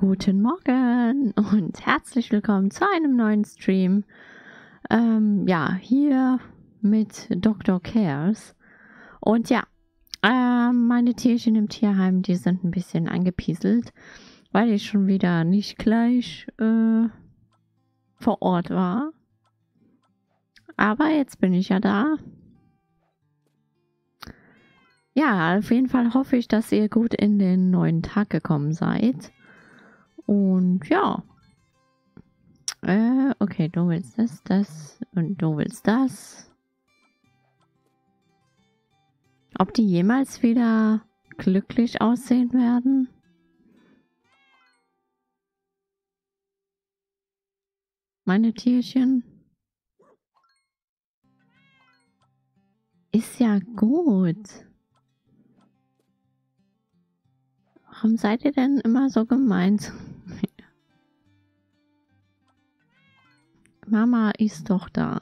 Guten Morgen und herzlich willkommen zu einem neuen Stream. Ja, hier mit Dr. Cares. Und ja, meine Tierchen im Tierheim, die sind ein bisschen angepieselt, weil ich schon wieder nicht gleich vor Ort war. Aber jetzt bin ich ja da. Ja, auf jeden Fall hoffe ich, dass ihr gut in den neuen Tag gekommen seid. Und ja. Okay, du willst das, das und du willst das. Ob die jemals wieder glücklich aussehen werden? Meine Tierchen. Ist ja gut. Warum seid ihr denn immer so gemein zu mir? Mama ist doch da.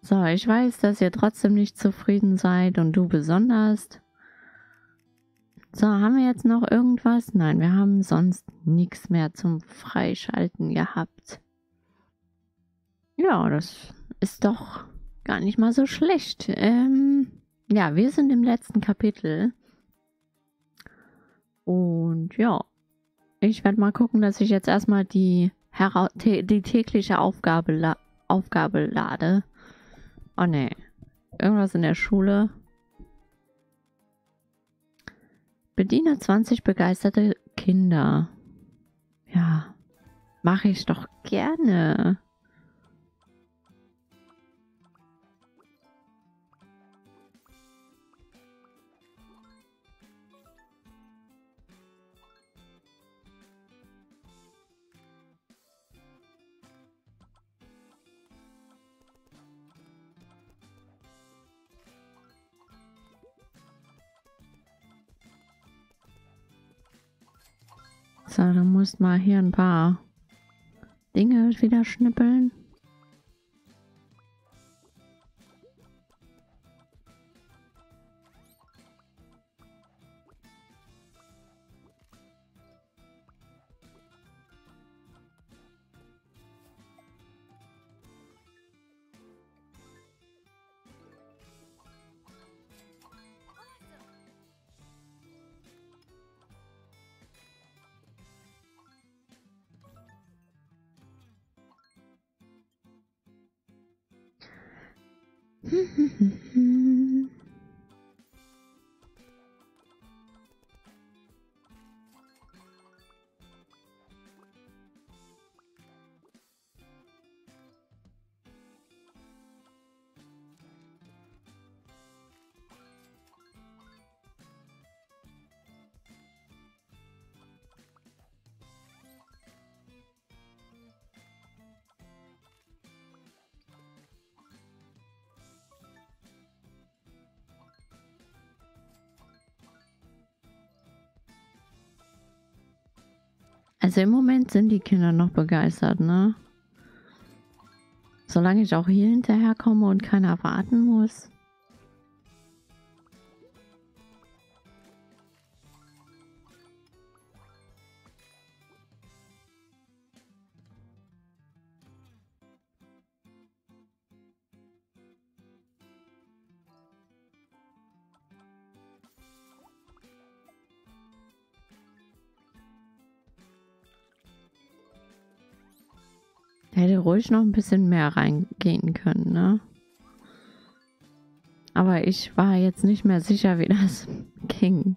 So, ich weiß, dass ihr trotzdem nicht zufrieden seid und du besonders. So, haben wir jetzt noch irgendwas? Nein, wir haben sonst nichts mehr zum Freischalten gehabt. Ja, das ist doch gar nicht mal so schlecht. Ja, wir sind im letzten Kapitel. Und ja, ich werde mal gucken, dass ich jetzt erstmal die tägliche Aufgabe, lade. Oh ne, irgendwas in der Schule. Bediene 20 begeisterte Kinder. Ja, mache ich doch gerne. So, du musst mal hier ein paar Dinge wieder schnippeln. Also im Moment sind die Kinder noch begeistert, ne? Solange ich auch hier hinterherkomme und keiner warten muss. Hätte ruhig noch ein bisschen mehr reingehen können, ne? Aber ich war jetzt nicht mehr sicher, wie das ging.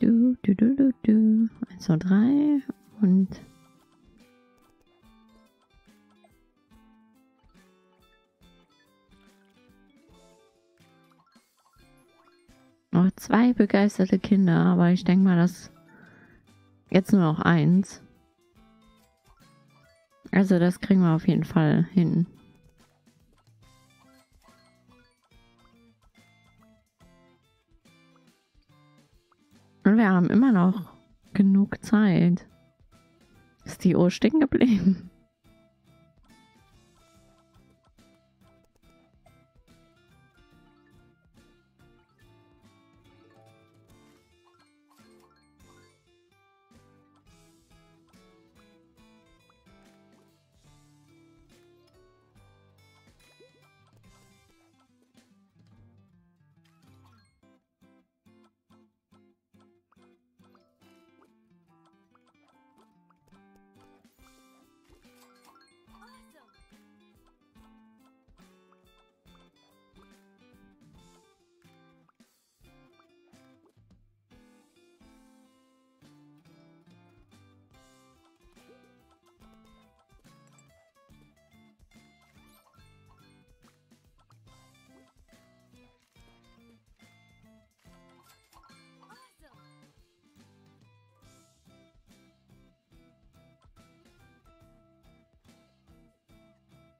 Du, du, du, du, du. 1, 2, 3 und Zwei begeisterte Kinder, aber ich denke mal, dass jetzt nur noch eins. Also das kriegen wir auf jeden Fall hin. Und wir haben immer noch genug Zeit. Ist die Uhr stecken geblieben?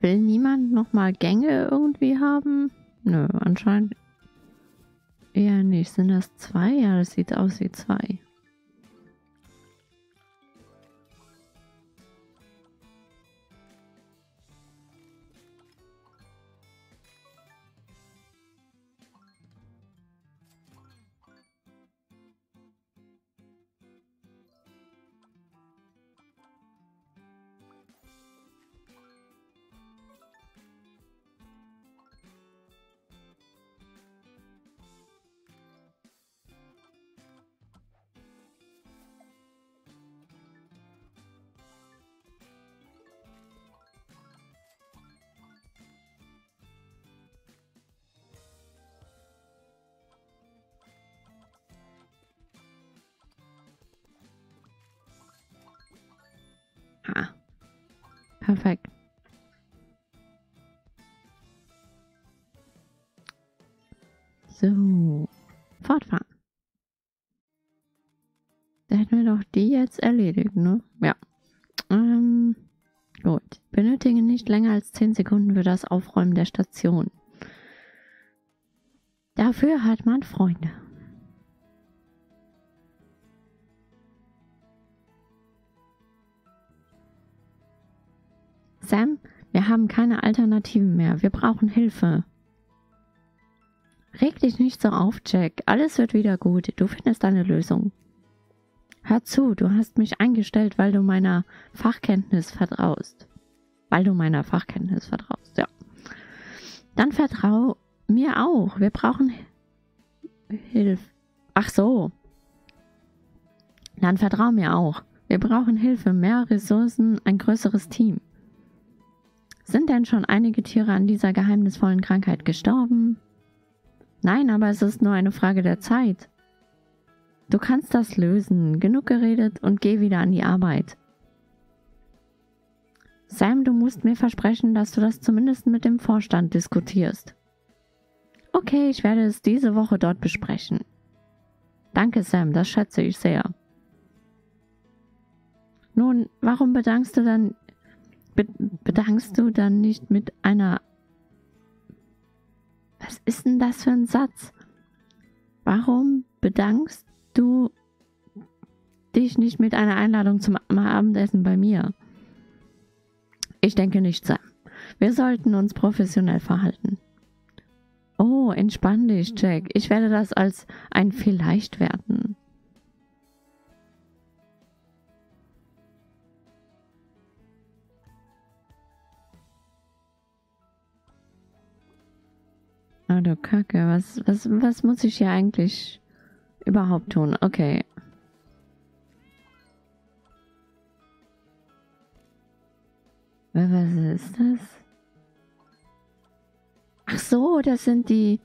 Will niemand nochmal Gänge irgendwie haben? Nö, anscheinend eher nicht. Sind das zwei? Ja, das sieht aus wie zwei. Perfekt. So, fortfahren. Da hätten wir doch die jetzt erledigt, ne? Ja. Gut. Benötige nicht länger als 10 Sekunden für das Aufräumen der Station. Dafür hat man Freunde. Sam, wir haben keine Alternativen mehr. Wir brauchen Hilfe. Reg dich nicht so auf, Jack. Alles wird wieder gut. Du findest eine Lösung. Hör zu, du hast mich eingestellt, weil du meiner Fachkenntnis vertraust. Weil du meiner Fachkenntnis vertraust, ja. Dann vertrau mir auch. Wir brauchen Hilfe. Ach so. Dann vertrau mir auch. Wir brauchen Hilfe, mehr Ressourcen, ein größeres Team. Sind denn schon einige Tiere an dieser geheimnisvollen Krankheit gestorben? Nein, aber es ist nur eine Frage der Zeit. Du kannst das lösen. Genug geredet und geh wieder an die Arbeit. Sam, du musst mir versprechen, dass du das zumindest mit dem Vorstand diskutierst. Okay, ich werde es diese Woche dort besprechen. Danke, Sam, das schätze ich sehr. Nun, warum bedankst du dann nicht mit einer... Was ist denn das für ein Satz? Warum bedankst du dich nicht mit einer Einladung zum Abendessen bei mir? Ich denke nicht, Sam. Wir sollten uns professionell verhalten. Oh, entspann dich, Jack. Ich werde das als ein Vielleicht werten. Du Kacke, was muss ich hier eigentlich überhaupt tun? Okay. Was ist das? Ach so, das sind die...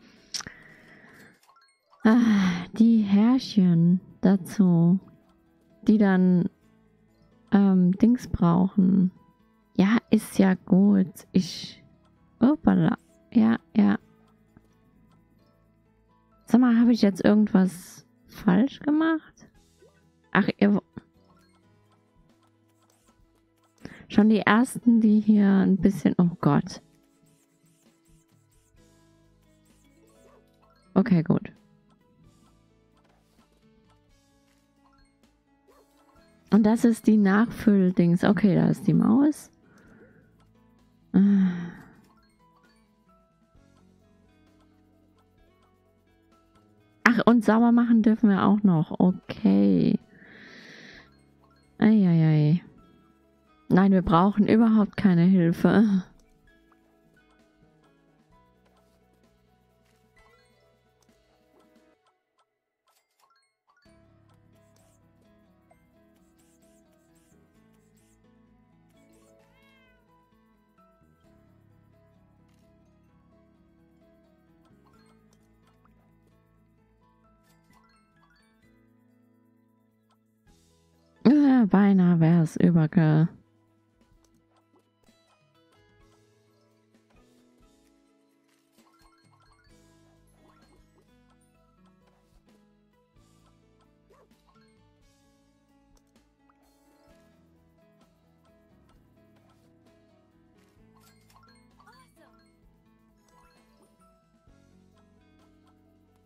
die Herrchen dazu, die dann Dings brauchen. Ja, ist ja gut. Hoppala. Ja, ja. Sag mal, Habe ich jetzt irgendwas falsch gemacht? Ach, ihr... Schon die ersten, die hier ein bisschen... Oh Gott. Okay, gut. Und das ist die Nachfülldings. Okay, da ist die Maus. Ach, und sauber machen dürfen wir auch noch. Okay. Eieiei. Nein, wir brauchen überhaupt keine Hilfe. Beinahe wäre es überge...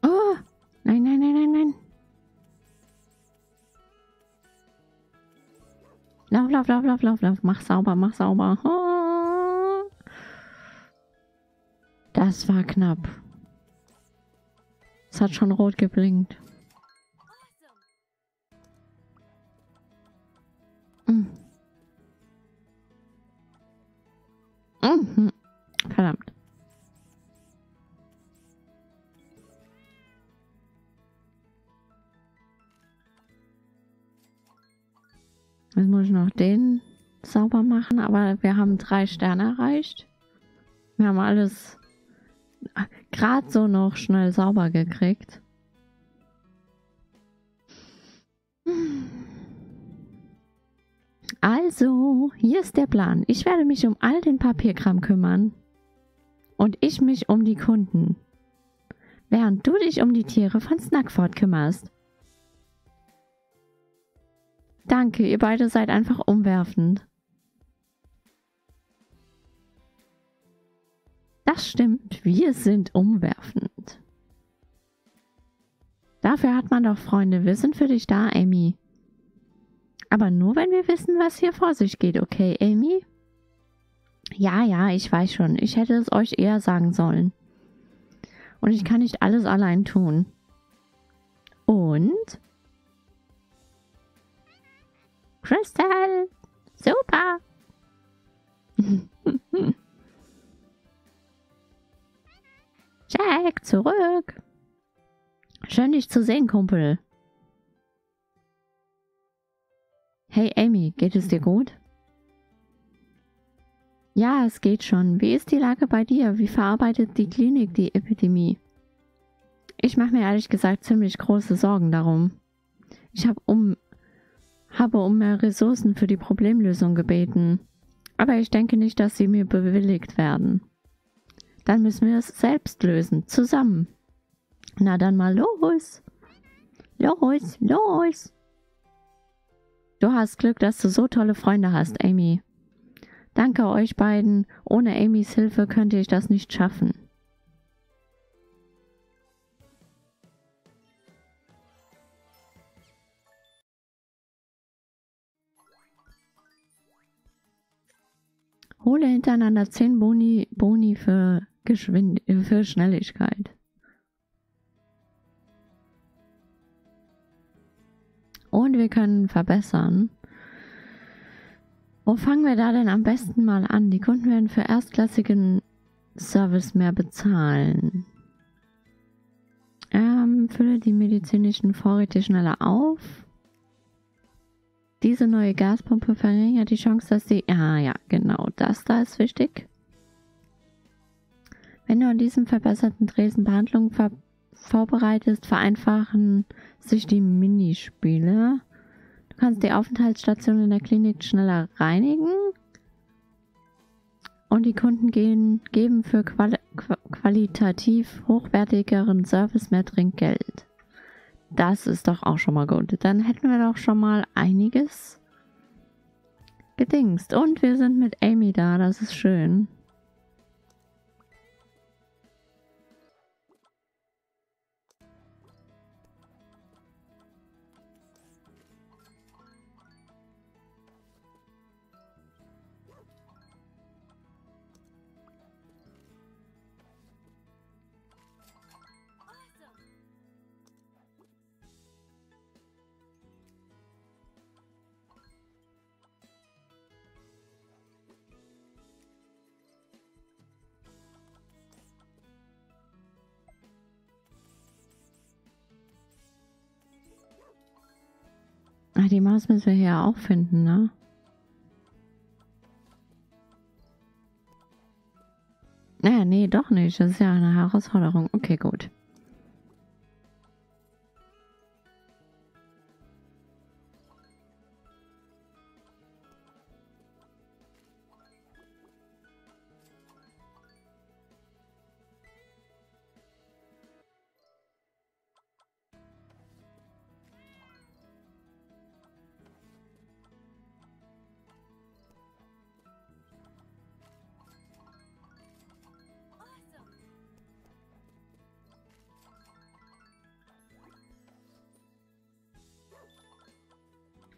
Oh! Nein, nein, nein, nein, nein. Lauf, lauf, lauf, lauf, lauf, lauf. Mach sauber, mach sauber. Oh. Das war knapp. Es hat schon rot geblinkt. Mm. Mhm. Verdammt. Jetzt muss ich noch den sauber machen, aber wir haben 3 Sterne erreicht. Wir haben alles gerade so noch schnell sauber gekriegt. Also, hier ist der Plan. Ich werde mich um all den Papierkram kümmern und ich mich um die Kunden, während du dich um die Tiere von Snackford kümmerst. Danke, ihr beide seid einfach umwerfend. Das stimmt, wir sind umwerfend. Dafür hat man doch Freunde, wir sind für dich da, Amy. Aber nur, wenn wir wissen, was hier vor sich geht, okay, Amy? Ja, ich weiß schon, ich hätte es euch eher sagen sollen. Und ich kann nicht alles allein tun. Und... Crystal! Super! Jack, zurück! Schön, dich zu sehen, Kumpel. Hey Amy, geht es dir gut? Ja, es geht schon. Wie ist die Lage bei dir? Wie verarbeitet die Klinik die Epidemie? Ich mache mir ehrlich gesagt ziemlich große Sorgen darum. Ich habe um mehr Ressourcen für die Problemlösung gebeten, aber ich denke nicht, dass sie mir bewilligt werden. Dann müssen wir es selbst lösen, zusammen. Na dann mal los! Los, los! Du hast Glück, dass du so tolle Freunde hast, Amy. Danke euch beiden, ohne Amys Hilfe könnte ich das nicht schaffen. Hole hintereinander 10 Boni für Schnelligkeit. Und wir können verbessern. Wo fangen wir da denn am besten mal an? Die Kunden werden für erstklassigen Service mehr bezahlen. Fülle die medizinischen Vorräte schneller auf. Diese neue Gaspumpe verringert die Chance, dass sie... Ah ja, genau, das da ist wichtig. Wenn du an diesem verbesserten Tresen Behandlungen vorbereitest, vereinfachen sich die Minispiele. Du kannst die Aufenthaltsstation in der Klinik schneller reinigen. und die Kunden geben für qualitativ hochwertigeren Service mehr Trinkgeld. Das ist doch auch schon mal gut. Dann hätten wir doch schon mal einiges gedingst. Und wir sind mit Amy da, das ist schön. Ach, die Maus müssen wir hier auch finden, ne? Naja, nee, doch nicht. Das ist ja eine Herausforderung. Okay, gut.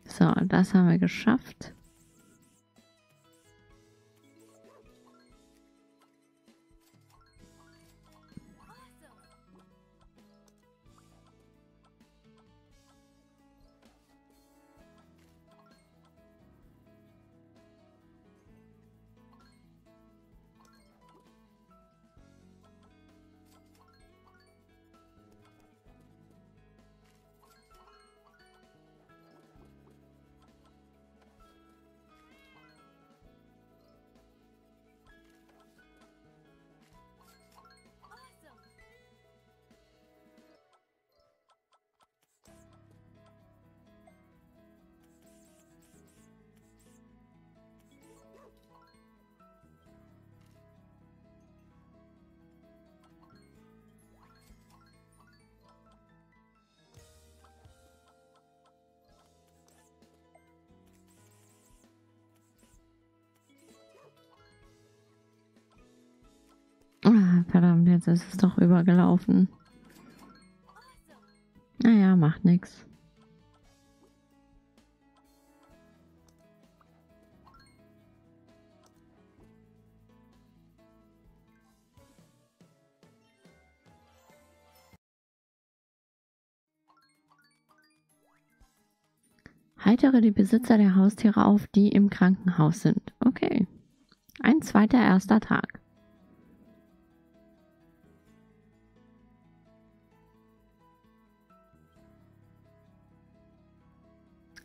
So, das haben wir geschafft. Verdammt, jetzt ist es doch übergelaufen. Naja, macht nichts. Heitere die Besitzer der Haustiere auf, die im Krankenhaus sind. Okay. Ein zweiter erster Tag.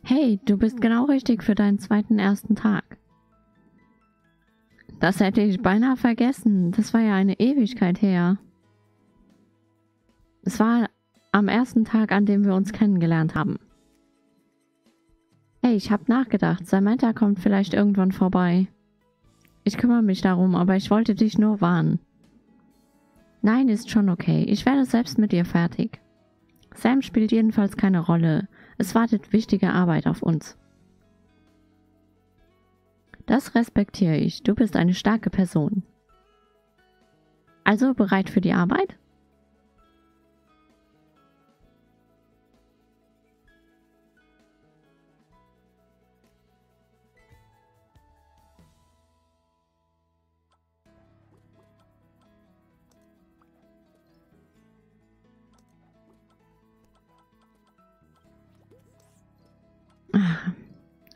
Hey, du bist genau richtig für deinen zweiten ersten Tag. Das hätte ich beinahe vergessen. Das war ja eine Ewigkeit her. Es war am ersten Tag, an dem wir uns kennengelernt haben. Hey, ich habe nachgedacht. Samantha kommt vielleicht irgendwann vorbei. Ich kümmere mich darum, aber ich wollte dich nur warnen. Nein, ist schon okay. Ich werde selbst mit dir fertig. Sam spielt jedenfalls keine Rolle. Es wartet wichtige Arbeit auf uns. Das respektiere ich. Du bist eine starke Person. Also bereit für die Arbeit?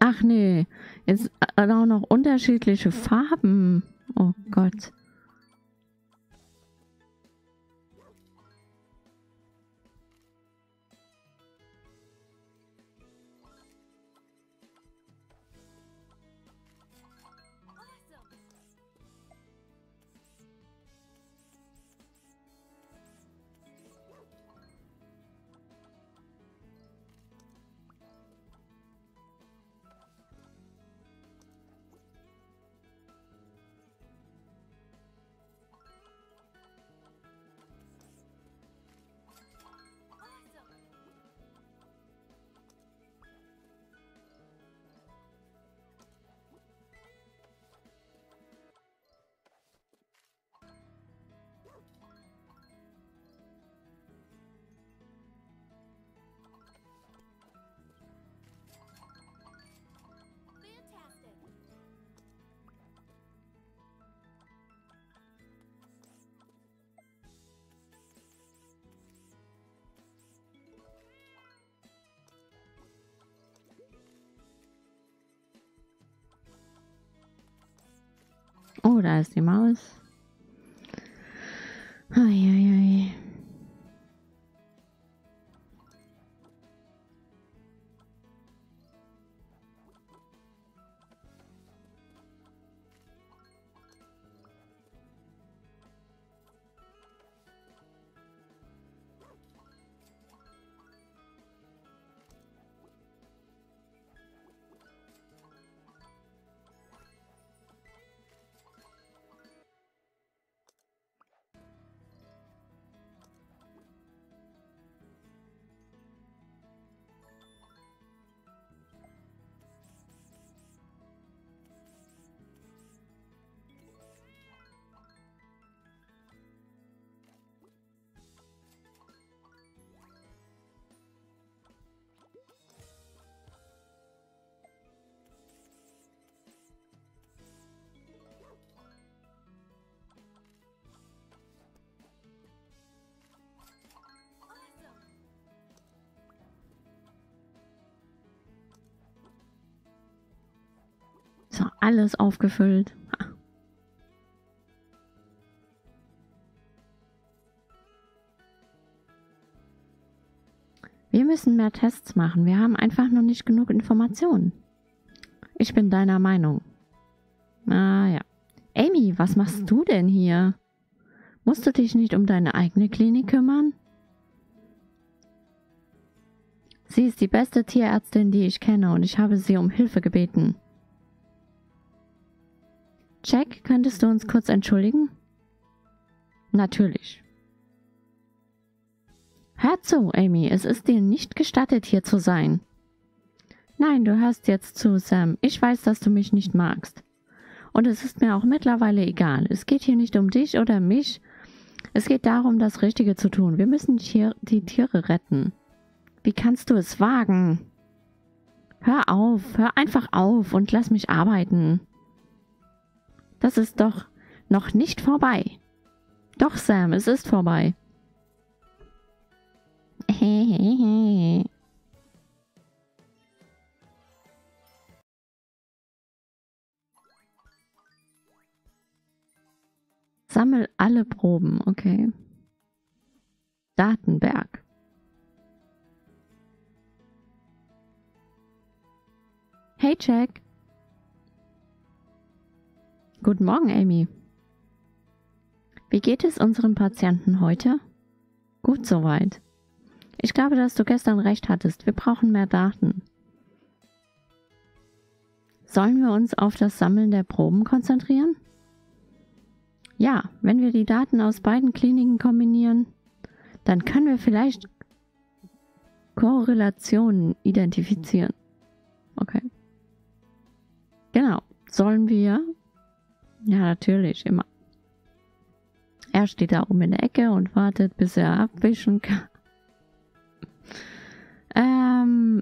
Ach nee, jetzt auch noch unterschiedliche Farben. Oh Gott. Oh, da ist die Maus. Uiuiui. So, alles aufgefüllt. Wir müssen mehr Tests machen. Wir haben einfach noch nicht genug Informationen. Ich bin deiner Meinung. Ah ja. Amy, was machst du denn hier? Musst du dich nicht um deine eigene Klinik kümmern? Sie ist die beste Tierärztin, die ich kenne, und ich habe sie um Hilfe gebeten. Jack, könntest du uns kurz entschuldigen? Natürlich. Hör zu, Amy, es ist dir nicht gestattet, hier zu sein. Nein, du hörst jetzt zu, Sam. Ich weiß, dass du mich nicht magst. Und es ist mir auch mittlerweile egal. Es geht hier nicht um dich oder mich. Es geht darum, das Richtige zu tun. Wir müssen die Tiere retten. Wie kannst du es wagen? Hör einfach auf und lass mich arbeiten. Das ist doch noch nicht vorbei. Doch, Sam, es ist vorbei. Hehehe. Sammel alle Proben, okay. Datenberg. Hey, Jack. Guten Morgen, Amy. Wie geht es unserem Patienten heute? Gut soweit. Ich glaube, dass du gestern recht hattest. Wir brauchen mehr Daten. Sollen wir uns auf das Sammeln der Proben konzentrieren? Ja, wenn wir die Daten aus beiden Kliniken kombinieren, dann können wir vielleicht Korrelationen identifizieren. Okay. Genau. Sollen wir... Ja, natürlich, immer. Er steht da oben in der Ecke und wartet, bis er abwischen kann.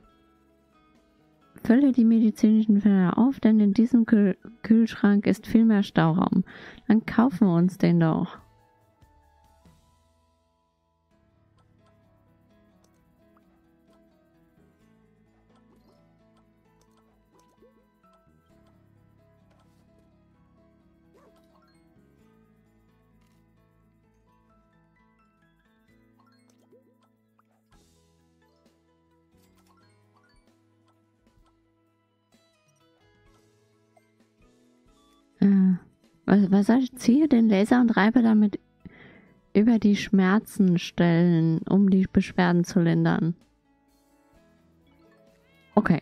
Fülle die medizinischen Fälle auf, denn in diesem Kühlschrank ist viel mehr Stauraum. Dann kaufen wir uns den doch. Was soll ich? Ziehe den Laser und reibe damit über die Schmerzenstellen, um die Beschwerden zu lindern. Okay.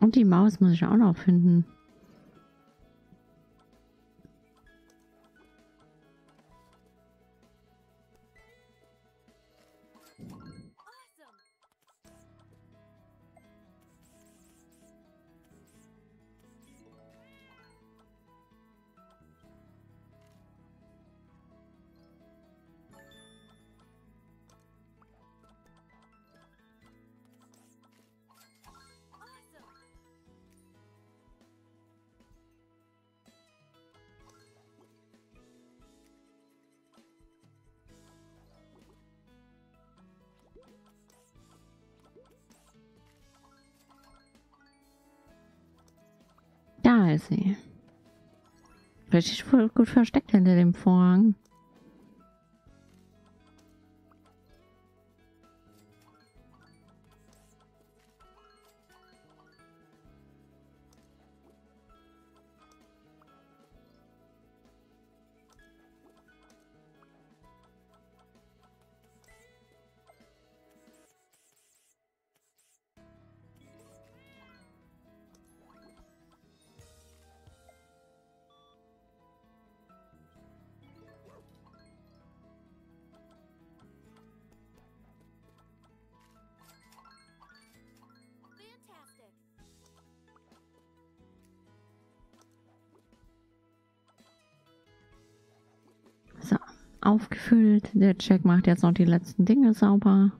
Und die Maus muss ich auch noch finden. Da ist sie. Richtig voll gut versteckt hinter dem Vorhang. Aufgefüllt. Der Jack macht jetzt noch die letzten Dinge sauber.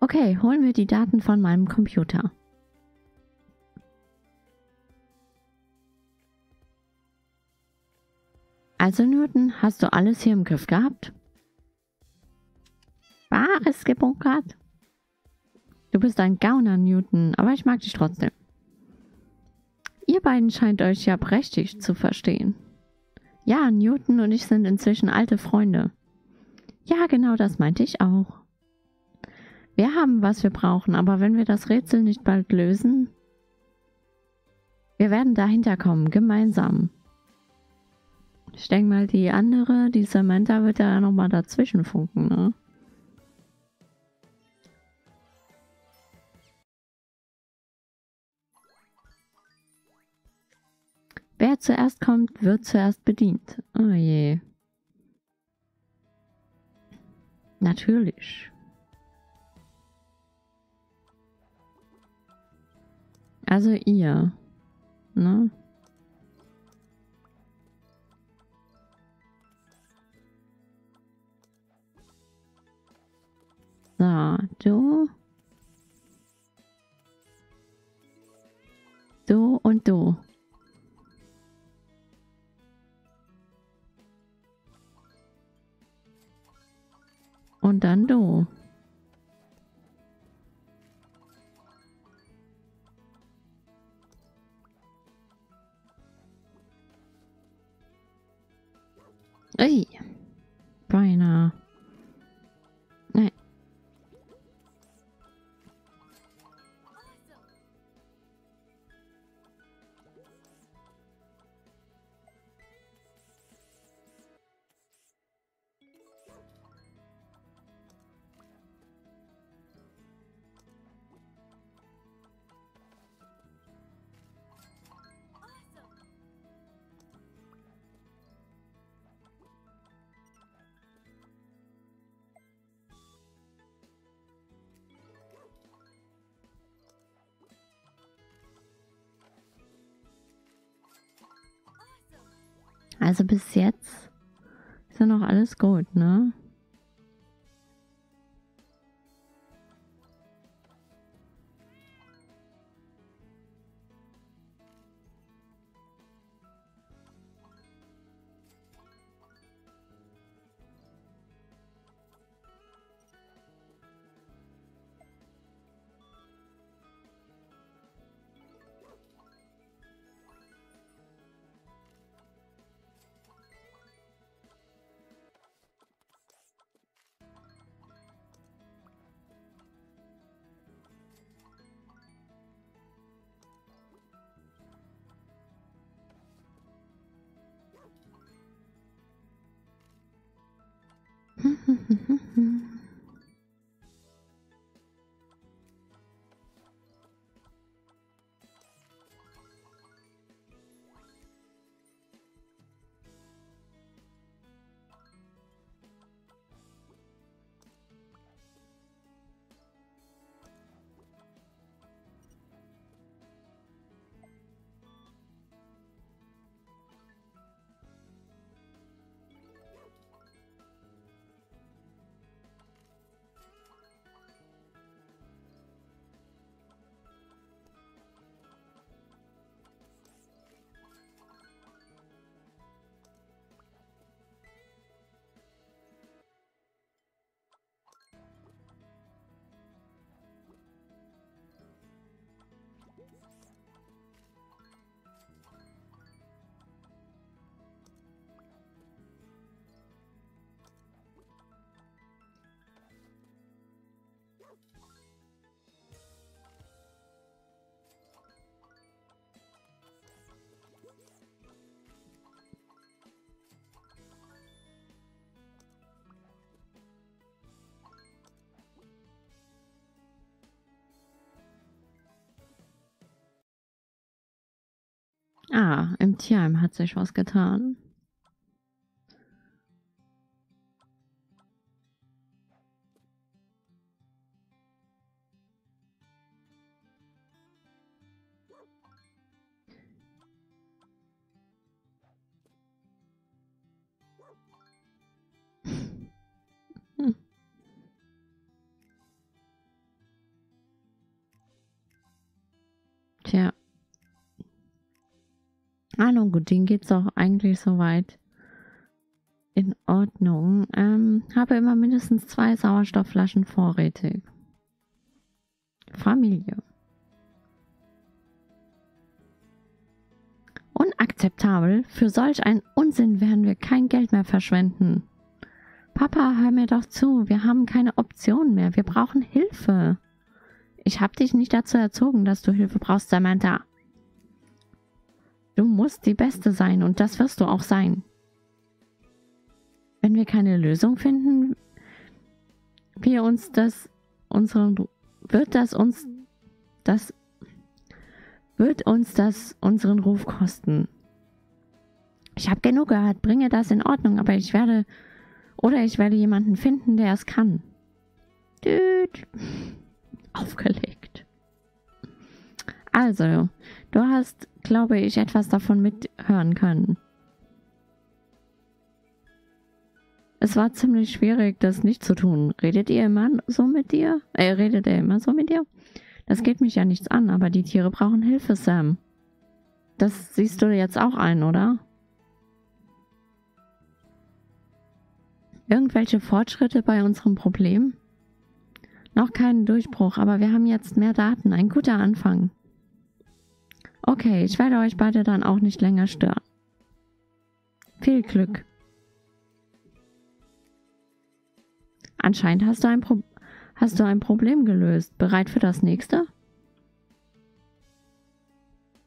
Okay, holen wir die Daten von meinem Computer. Also Newton, hast du alles hier im Griff gehabt? Wahres gebunkert? Du bist ein Gauner, Newton, aber ich mag dich trotzdem. Ihr beiden scheint euch ja prächtig zu verstehen. Ja, Newton und ich sind inzwischen alte Freunde. Ja, genau das meinte ich auch. Wir haben, was wir brauchen, aber wenn wir das Rätsel nicht bald lösen... Wir werden dahinter kommen, gemeinsam. Ich denke mal, die andere, die Samantha, wird ja nochmal dazwischen funken, ne? Wer zuerst kommt, wird zuerst bedient. Oh je. Natürlich. Also ihr. Ne? So, du und du. Und dann du. Ey. Beinahe. Nein. Also bis jetzt ist ja noch alles gut, ne? Ah, im Tierheim hat sich was getan. Tja. Ah, nun gut, denen geht es auch eigentlich soweit in Ordnung. Habe immer mindestens 2 Sauerstoffflaschen vorrätig. Familie. Unakzeptabel. Für solch einen Unsinn werden wir kein Geld mehr verschwenden. Papa, hör mir doch zu. Wir haben keine Option mehr. Wir brauchen Hilfe. Ich habe dich nicht dazu erzogen, dass du Hilfe brauchst, Samantha. Du musst die Beste sein und das wirst du auch sein. Wenn wir keine Lösung finden, wird uns das unseren Ruf kosten. Ich habe genug gehört, bringe das in Ordnung, aber ich werde jemanden finden, der es kann. Dude. Aufgelegt. Also, du hast, glaube ich, etwas davon mithören können. Es war ziemlich schwierig, das nicht zu tun. Redet er immer so mit dir? Das geht mich ja nichts an, aber die Tiere brauchen Hilfe, Sam. Das siehst du jetzt auch ein, oder? Irgendwelche Fortschritte bei unserem Problem? Noch keinen Durchbruch, aber wir haben jetzt mehr Daten. Ein guter Anfang. Okay, ich werde euch beide dann auch nicht länger stören. Viel Glück. Anscheinend hast du ein Problem gelöst. Bereit für das nächste?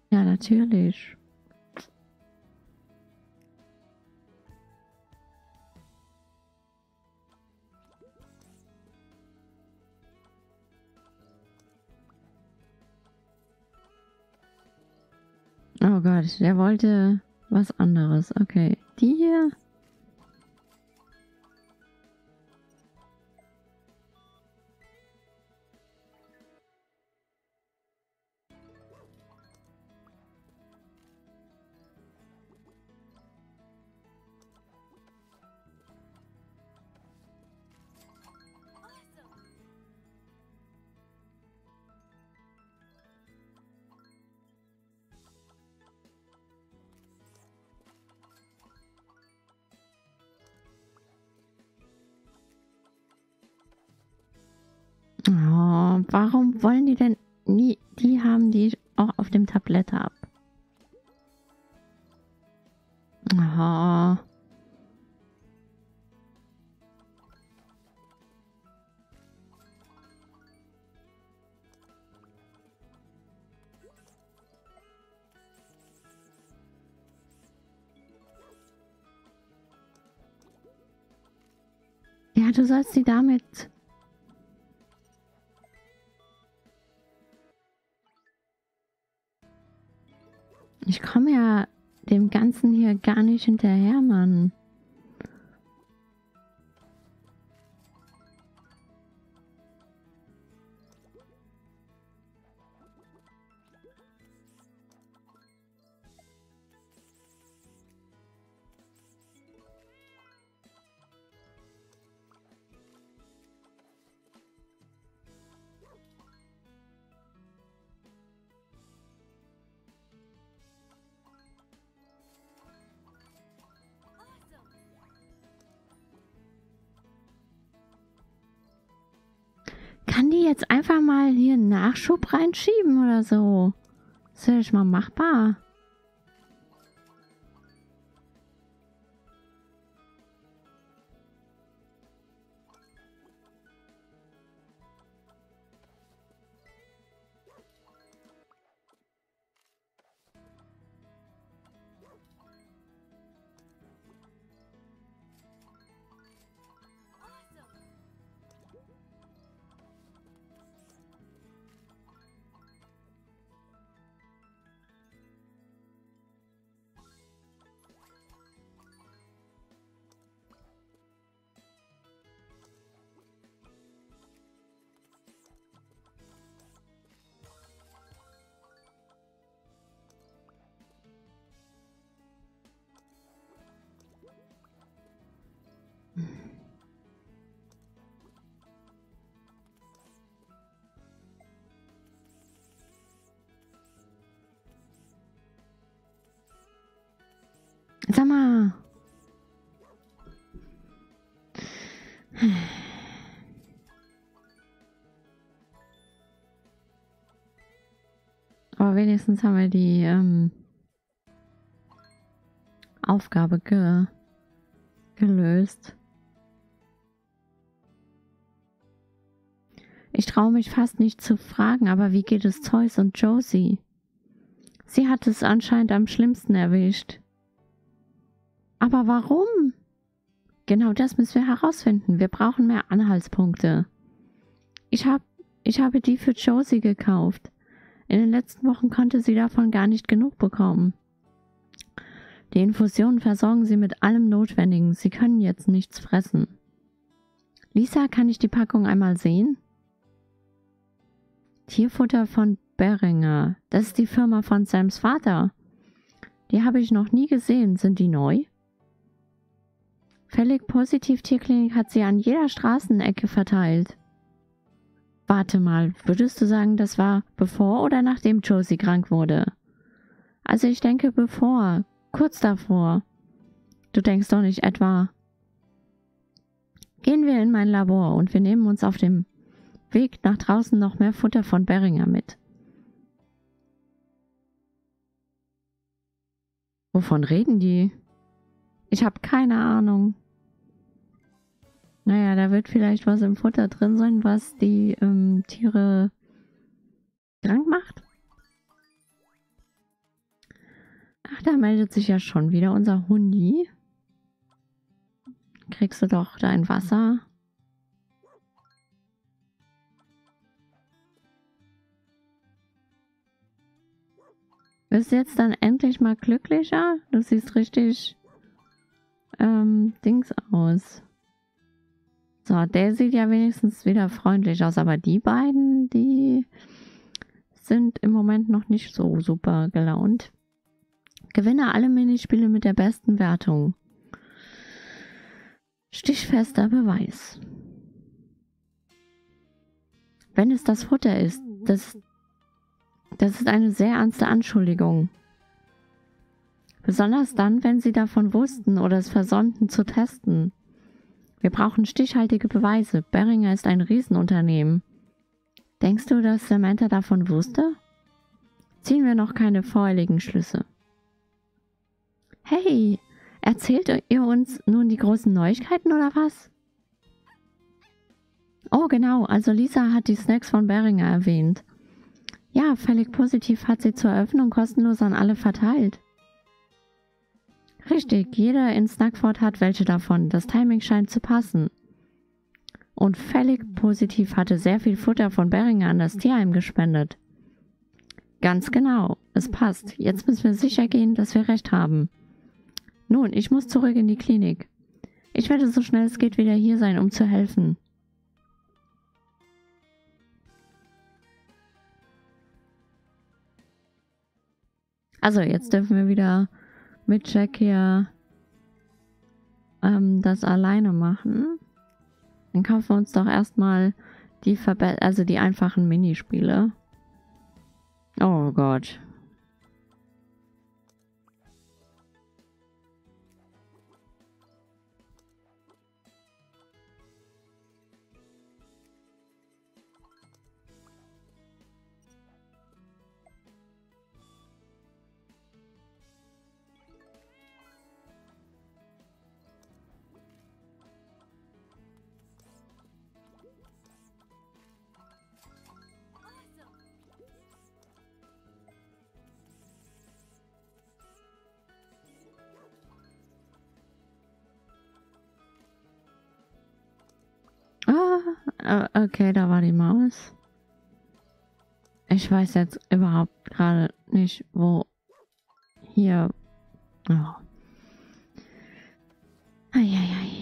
Ja, natürlich. Oh Gott, der wollte was anderes. Okay, die hier. Oh, warum wollen die denn nie? Die haben die auch auf dem Tablett ab. Oh. Ja, du sollst sie damit... Ich komme ja dem Ganzen hier gar nicht hinterher, Mann. Kann die jetzt einfach mal hier einen Nachschub reinschieben oder so? Ist ja schon mal machbar. Sag mal. Aber wenigstens haben wir die Aufgabe gelöst. Ich traue mich fast nicht zu fragen, aber wie geht es Zeus und Josie? Sie hat es anscheinend am schlimmsten erwischt. Aber warum? Genau das müssen wir herausfinden. Wir brauchen mehr Anhaltspunkte. Ich habe die für Josie gekauft. In den letzten Wochen konnte sie davon gar nicht genug bekommen. Die Infusionen versorgen sie mit allem Notwendigen. Sie können jetzt nichts fressen. Lisa, kann ich die Packung einmal sehen? Tierfutter von Behringer. Das ist die Firma von Sams Vater. Die habe ich noch nie gesehen. Sind die neu? Völlig Positiv Tierklinik hat sie an jeder Straßenecke verteilt. Warte mal, würdest du sagen, das war bevor oder nachdem Josie krank wurde? Also ich denke bevor, kurz davor. Du denkst doch nicht etwa. Gehen wir in mein Labor und wir nehmen uns auf dem Weg nach draußen noch mehr Futter von Behringer mit. Wovon reden die? Ich habe keine Ahnung. Naja, da wird vielleicht was im Futter drin sein, was die Tiere krank macht. Ach, da meldet sich ja schon wieder unser Hundi. Kriegst du doch dein Wasser. Bist du jetzt dann endlich mal glücklicher? Du siehst richtig Dings aus. So, der sieht ja wenigstens wieder freundlich aus, aber die beiden, die sind im Moment noch nicht so super gelaunt. Gewinne alle Minispiele mit der besten Wertung. Stichfester Beweis. Wenn es das Futter ist, das ist eine sehr ernste Anschuldigung. Besonders dann, wenn sie davon wussten oder es versäumten zu testen. Wir brauchen stichhaltige Beweise. Behringer ist ein Riesenunternehmen. Denkst du, dass Samantha davon wusste? Ziehen wir noch keine vorherigen Schlüsse. Hey, erzählt ihr uns nun die großen Neuigkeiten oder was? Oh genau, also Lisa hat die Snacks von Behringer erwähnt. Ja, völlig positiv hat sie zur Eröffnung kostenlos an alle verteilt. Richtig, jeder in Snackford hat welche davon. Das Timing scheint zu passen. Und völlig positiv hatte sehr viel Futter von Behringer an das Tierheim gespendet. Ganz genau, es passt. Jetzt müssen wir sicher gehen, dass wir recht haben. Nun, ich muss zurück in die Klinik. Ich werde so schnell es geht wieder hier sein, um zu helfen. Also, jetzt dürfen wir wieder mit Jack hier das alleine machen. Dann kaufen wir uns doch erstmal die einfachen Minispiele. Oh Gott. Okay, da war die Maus. Ich weiß jetzt überhaupt gerade nicht, wo hier... Oh. Eieiei.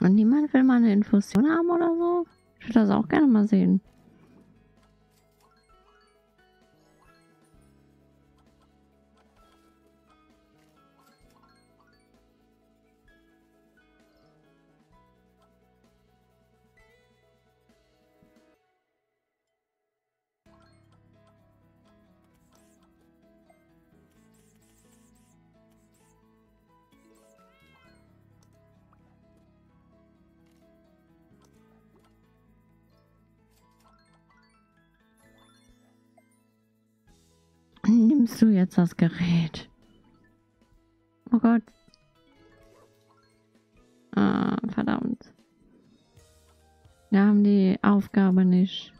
Und niemand will mal eine Infusion haben oder so? Ich würde das auch gerne mal sehen. Nimmst du jetzt das Gerät? Oh Gott. Ah, verdammt. Wir haben die Aufgabe nicht.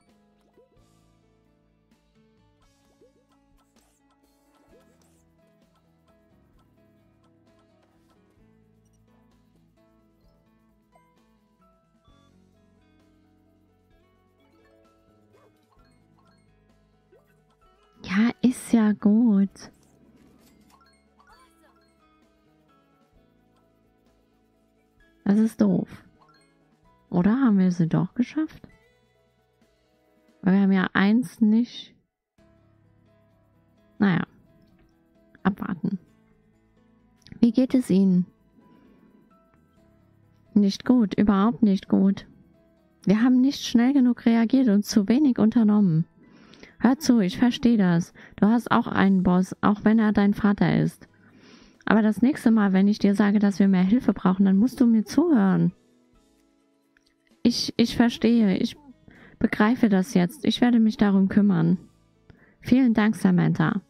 Ja, ist ja gut. Das ist doof. Oder haben wir sie doch geschafft? Weil wir haben ja eins nicht. Naja. Abwarten. Wie geht es Ihnen? Nicht gut, überhaupt nicht gut. Wir haben nicht schnell genug reagiert und zu wenig unternommen. Hör zu, ich verstehe das. Du hast auch einen Boss, auch wenn er dein Vater ist. Aber das nächste Mal, wenn ich dir sage, dass wir mehr Hilfe brauchen, dann musst du mir zuhören. Ich verstehe, ich begreife das jetzt. Ich werde mich darum kümmern. Vielen Dank, Samantha.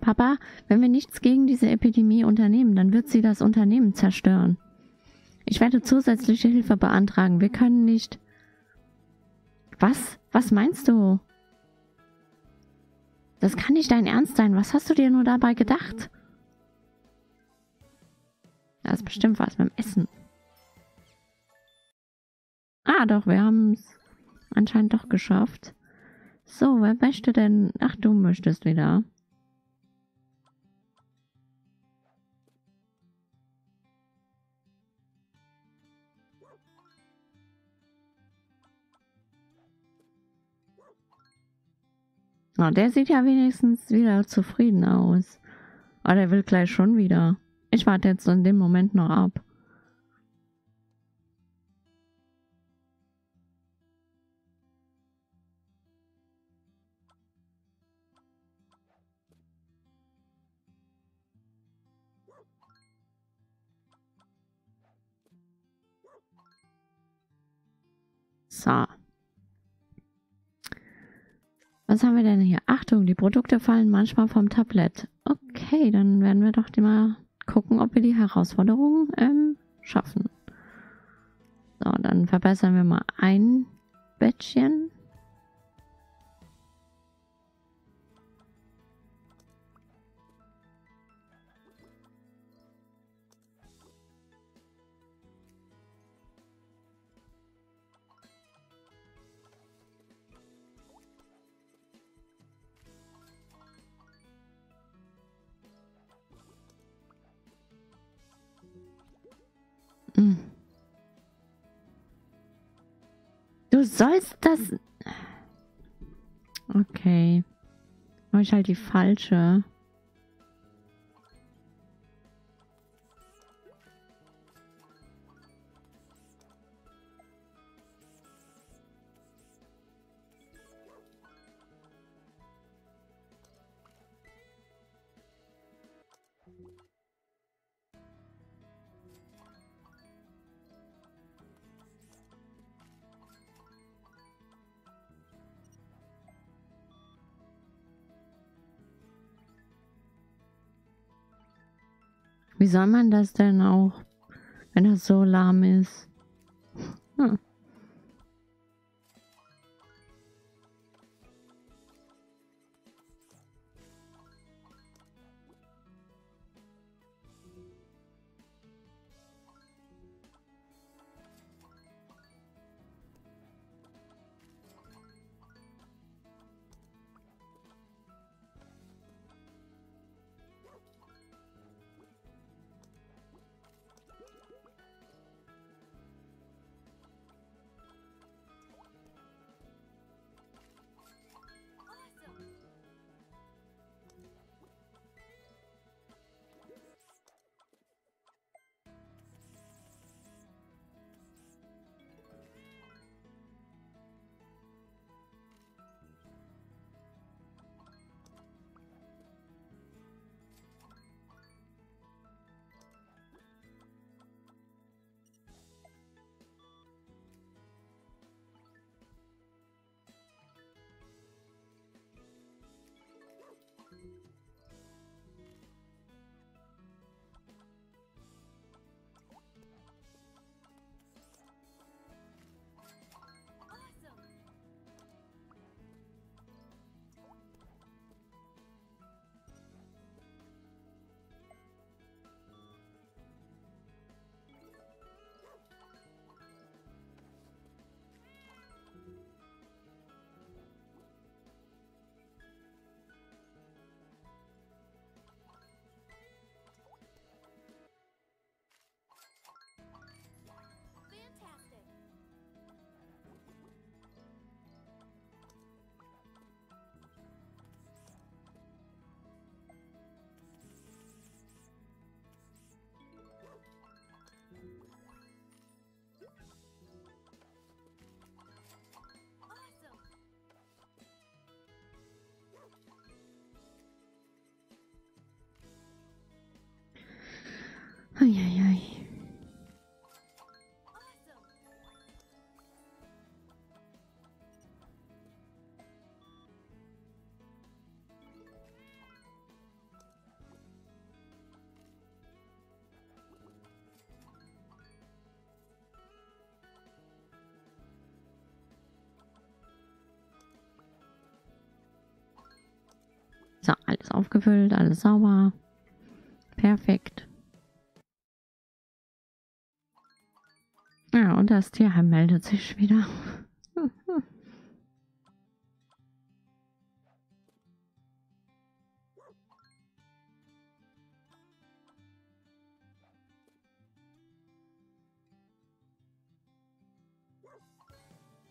Papa, wenn wir nichts gegen diese Epidemie unternehmen, dann wird sie das Unternehmen zerstören. Ich werde zusätzliche Hilfe beantragen. Wir können nicht... Was? Was meinst du? Das kann nicht dein Ernst sein. Was hast du dir nur dabei gedacht? Da ist bestimmt was mit dem Essen. Ah, doch, wir haben es anscheinend doch geschafft. So, wer möchte denn... Ach, du möchtest wieder. Oh, der sieht ja wenigstens wieder zufrieden aus. Aber der will gleich schon wieder. Ich warte jetzt in dem Moment noch ab. So. Was haben wir denn hier? Achtung, die Produkte fallen manchmal vom Tablett. Okay, dann werden wir doch mal gucken, ob wir die Herausforderung schaffen. So, dann verbessern wir mal ein Bettchen. Du sollst das... Okay. Mache ich halt die falsche. Wie soll man das denn auch, wenn das so lahm ist? Hm. ist aufgefüllt, alles sauber. Perfekt. Ja, und das Tierheim meldet sich wieder.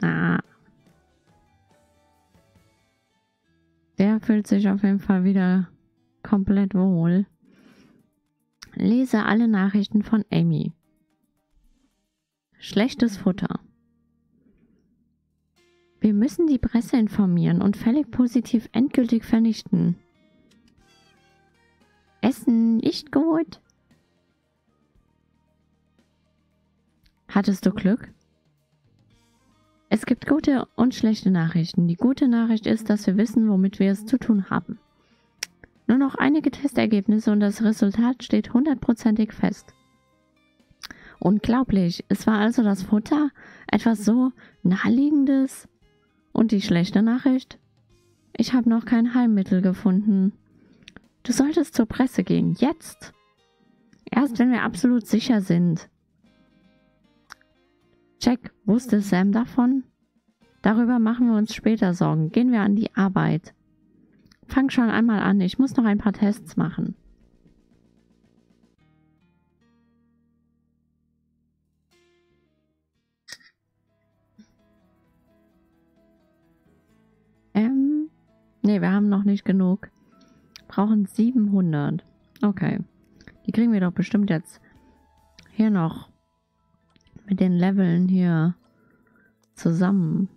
Ah. Der fühlt sich auf jeden Fall wieder komplett wohl. Lese alle Nachrichten von Amy. Schlechtes Futter. Wir müssen die Presse informieren und Fällig Positiv endgültig vernichten. Essen nicht gut. Hattest du Glück? Es gibt gute und schlechte Nachrichten. Die gute Nachricht ist, dass wir wissen, womit wir es zu tun haben. Nur noch einige Testergebnisse und das Resultat steht 100%ig fest. Unglaublich. Es war also das Futter, etwas so Naheliegendes. Und die schlechte Nachricht? Ich habe noch kein Heilmittel gefunden. Du solltest zur Presse gehen. Jetzt! Erst wenn wir absolut sicher sind. Jack, wusste Sam davon? Darüber machen wir uns später Sorgen. Gehen wir an die Arbeit. Fang schon einmal an. Ich muss noch ein paar Tests machen. Ne, wir haben noch nicht genug. Brauchen 700. Okay. Die kriegen wir doch bestimmt jetzt hier noch. Mit den Leveln hier zusammen.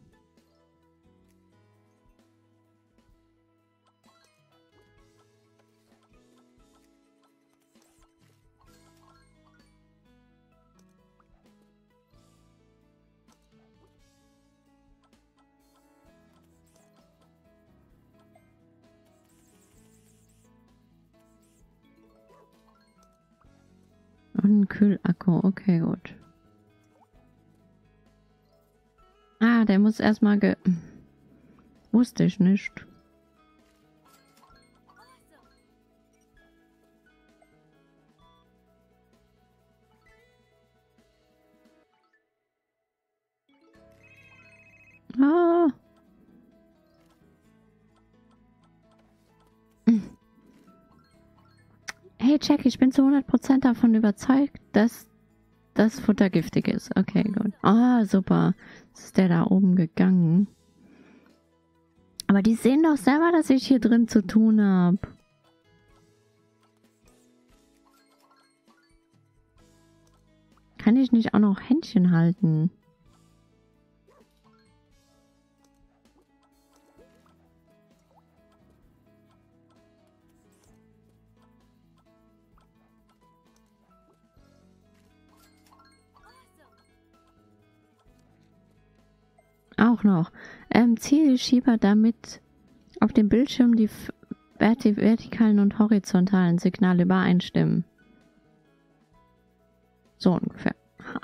Und ein Kühlakku, okay, gut. Ah, der muss erstmal Wusste ich nicht. Ah. Hey Jack, ich bin zu 100% davon überzeugt, dass das Futter giftig ist. Okay, gut. Ah, super. Jetzt ist der da oben gegangen. Aber die sehen doch selber, dass ich hier drin zu tun habe. Kann ich nicht auch noch Händchen halten? Auch noch. Zielschieber, damit auf dem Bildschirm die vertikalen und horizontalen Signale übereinstimmen. So ungefähr. Ha.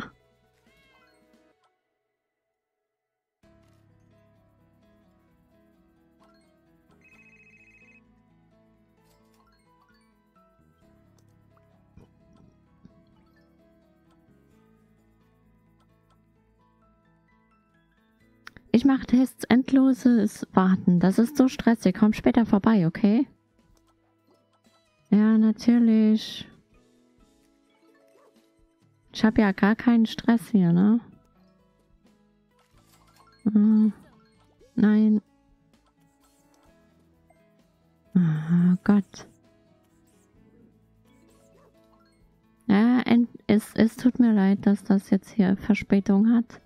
Ich mache Tests, endloses Warten. Das ist so stressig. Komm später vorbei, okay? Ja, natürlich. Ich habe ja gar keinen Stress hier, ne? Nein. Oh Gott. Ja, es tut mir leid, dass das jetzt hier Verspätung hat.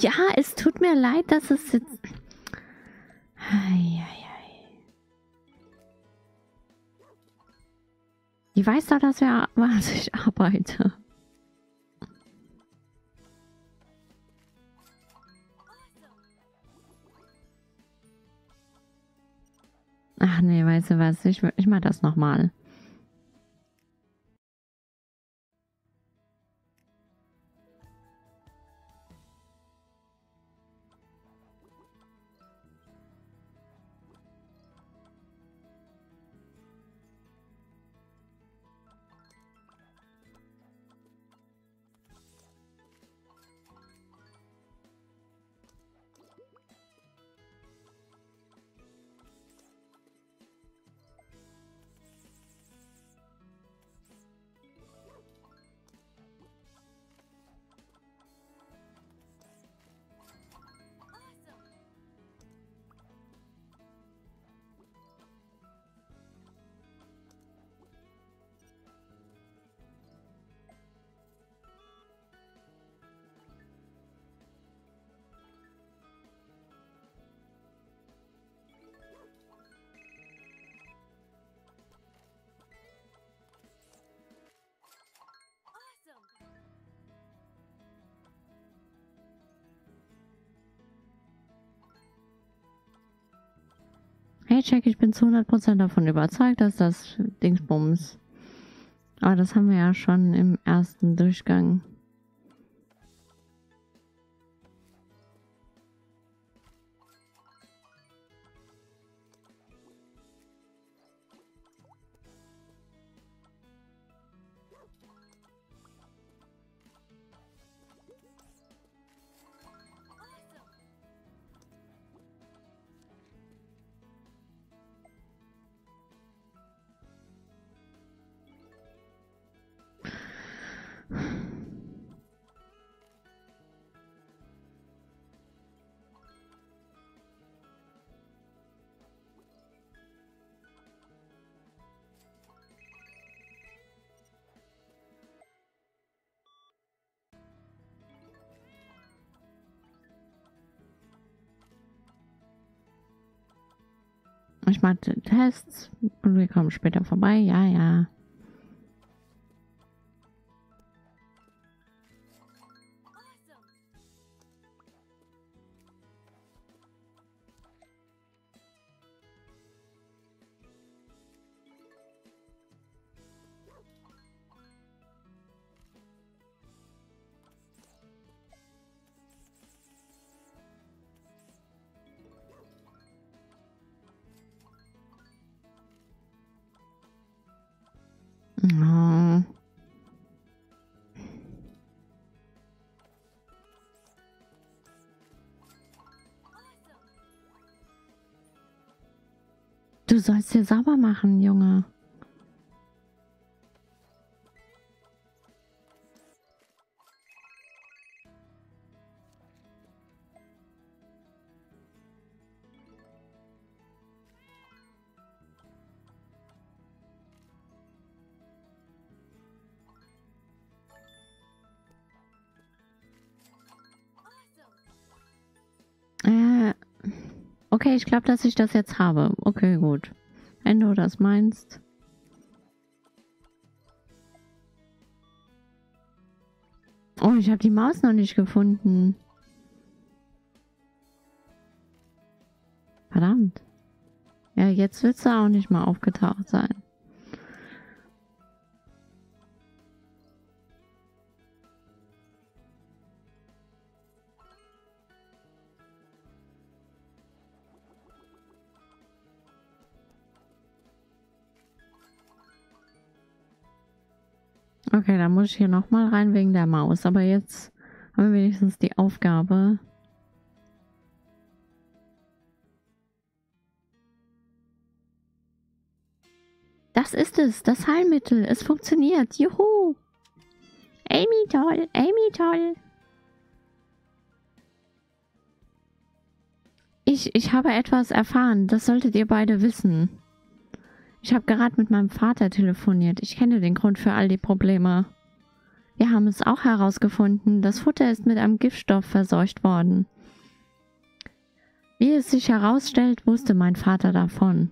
Ja, es tut mir leid, dass es jetzt... weiß doch, dass ich arbeite. Ach nee, weißt du was, ich mach das nochmal. Hey Jack, ich bin zu 100% davon überzeugt, dass das Dingsbums. Aber das haben wir ja schon im ersten Durchgang. Ich mache Tests und wir kommen später vorbei. Ja, ja. Du sollst dir sauber machen, Junge. Okay, ich glaube, dass ich das jetzt habe. Okay, gut. Wenn du das meinst. Oh, ich habe die Maus noch nicht gefunden. Verdammt. Ja, jetzt wird sie auch nicht mal aufgetaucht sein. Okay, dann muss ich hier nochmal rein wegen der Maus. Aber jetzt haben wir wenigstens die Aufgabe. Das ist es, das Heilmittel. Es funktioniert. Juhu! Amy toll, Amy toll. Ich habe etwas erfahren. Das solltet ihr beide wissen. Ich habe gerade mit meinem Vater telefoniert. Ich kenne den Grund für all die Probleme. Wir haben es auch herausgefunden. Das Futter ist mit einem Giftstoff verseucht worden. Wie es sich herausstellt, wusste mein Vater davon.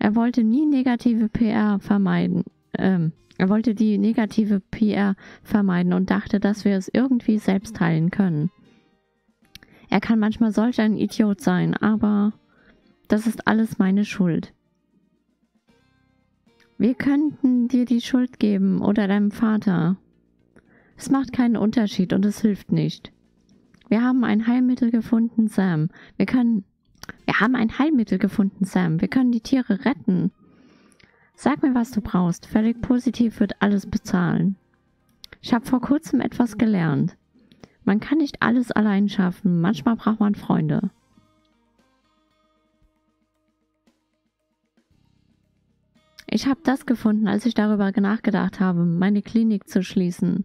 Er wollte nie negative PR vermeiden, Er wollte die negative PR vermeiden und dachte, dass wir es irgendwie selbst heilen können. Er kann manchmal solch ein Idiot sein, aber das ist alles meine Schuld. Wir könnten dir die Schuld geben oder deinem Vater. Es macht keinen Unterschied und es hilft nicht. Wir haben ein Heilmittel gefunden, Sam. Wir können die Tiere retten. Sag mir, was du brauchst. Völlig positiv wird alles bezahlen. Ich habe vor kurzem etwas gelernt. Man kann nicht alles allein schaffen. Manchmal braucht man Freunde. Ich habe das gefunden, als ich darüber nachgedacht habe, meine Klinik zu schließen.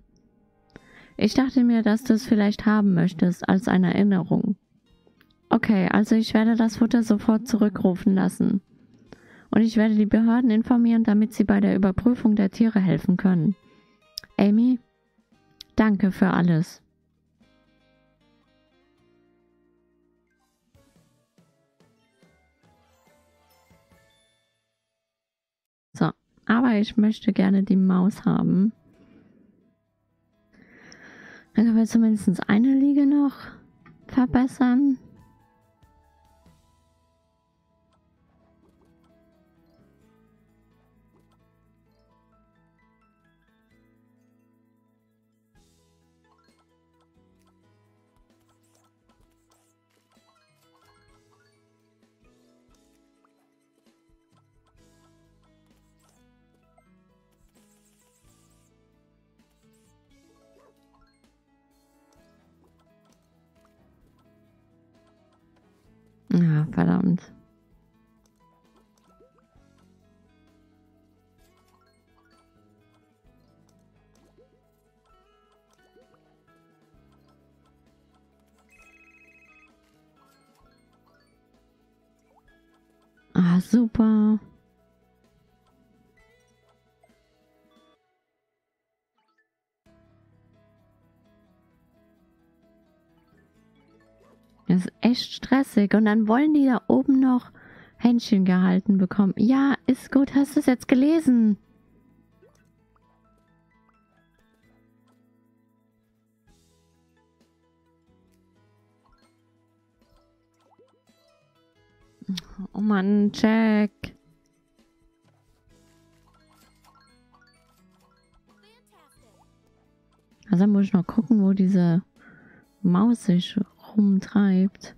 Ich dachte mir, dass du es vielleicht haben möchtest, als eine Erinnerung. Okay, also ich werde das Futter sofort zurückrufen lassen. Und ich werde die Behörden informieren, damit sie bei der Überprüfung der Tiere helfen können. Amy, danke für alles. So, aber ich möchte gerne die Maus haben. Dann können wir zumindest eine Liege noch verbessern. Ja, verdammt. Ah, super. Das ist echt stressig. Und dann wollen die da oben noch Händchen gehalten bekommen. Ja, ist gut. Hast du es jetzt gelesen? Oh Mann, Jack. Also muss ich noch gucken, wo diese Maus sich rumtreibt.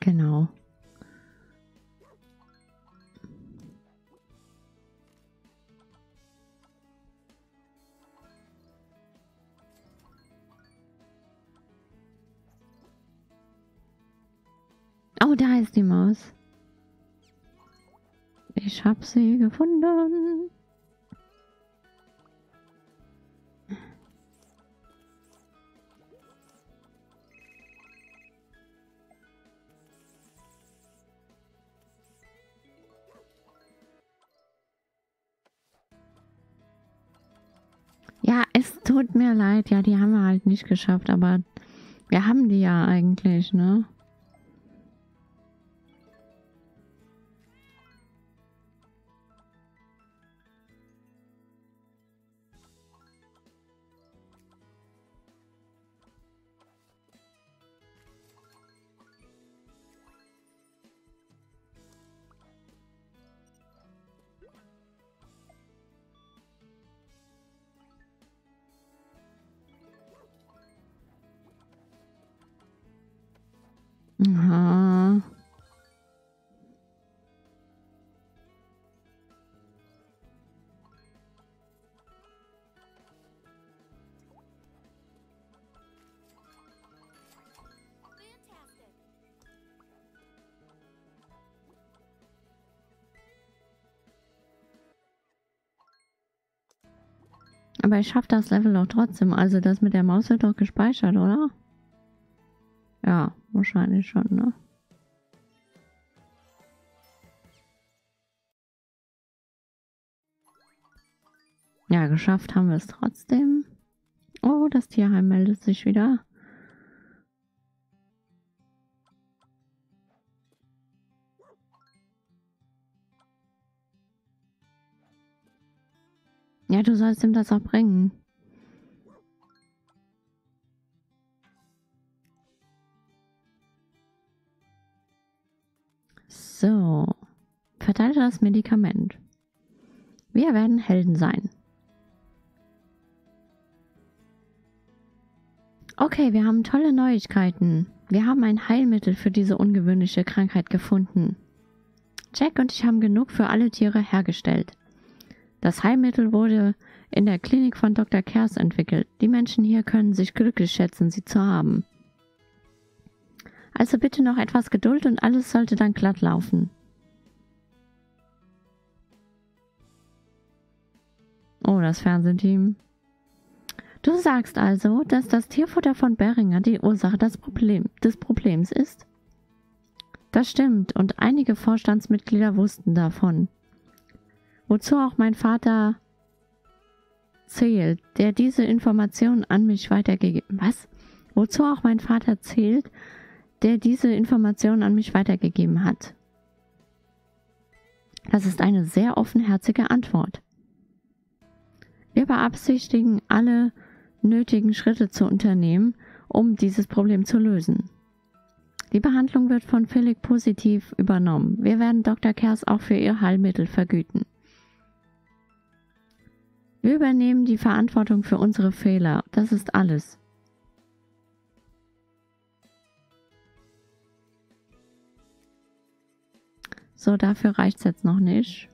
Genau. Oh, da ist die Maus. Ich habe sie gefunden. Ja, es tut mir leid. Ja, die haben wir halt nicht geschafft, aber wir haben die ja eigentlich, ne? Aber ich schaffe das Level doch trotzdem. Also das mit der Maus wird doch gespeichert, oder? Ja, wahrscheinlich schon, ne? Ja, geschafft haben wir es trotzdem. Oh, das Tierheim meldet sich wieder. Ja, du sollst ihm das auch bringen. So. Verteile das Medikament. Wir werden Helden sein. Okay, wir haben tolle Neuigkeiten. Wir haben ein Heilmittel für diese ungewöhnliche Krankheit gefunden. Jack und ich haben genug für alle Tiere hergestellt. Das Heilmittel wurde in der Klinik von Dr. Cares entwickelt. Die Menschen hier können sich glücklich schätzen, sie zu haben. Also bitte noch etwas Geduld und alles sollte dann glatt laufen. Oh, das Fernsehteam. Du sagst also, dass das Tierfutter von Behringer die Ursache des Problems ist? Das stimmt und einige Vorstandsmitglieder wussten davon. Wozu auch mein Vater zählt, der diese Informationen an mich weitergegeben hat. Was? Wozu auch mein Vater zählt, der diese Informationen an mich weitergegeben hat. Das ist eine sehr offenherzige Antwort. Wir beabsichtigen, alle nötigen Schritte zu unternehmen, um dieses Problem zu lösen. Die Behandlung wird von Philipp positiv übernommen. Wir werden Dr. Cares auch für ihr Heilmittel vergüten. Wir übernehmen die Verantwortung für unsere Fehler. Das ist alles. So, dafür reicht es jetzt noch nicht.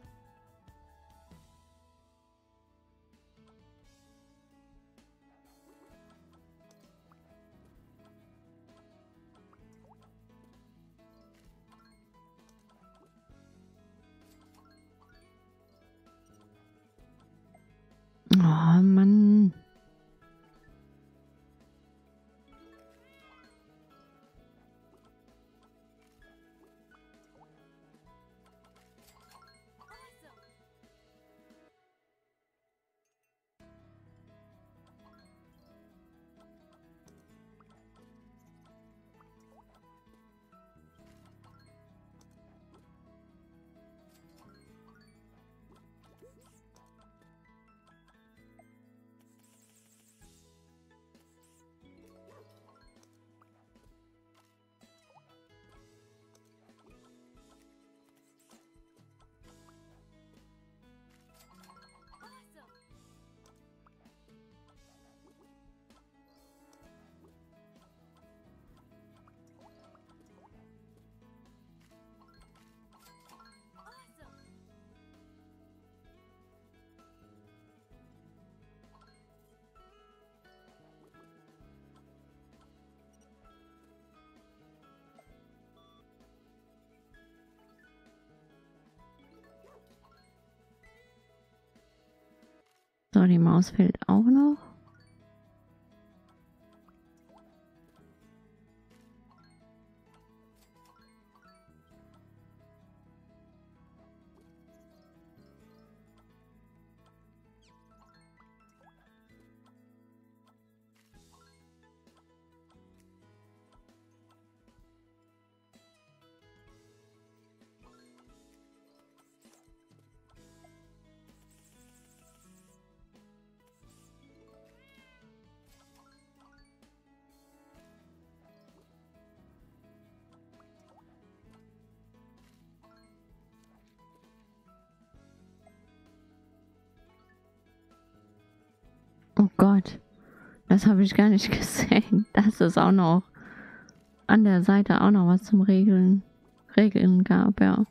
Oh Mann. So, die Maus fehlt auch noch. Oh Gott, das habe ich gar nicht gesehen. Das ist auch noch an der Seite auch noch was zum Regeln gab, ja.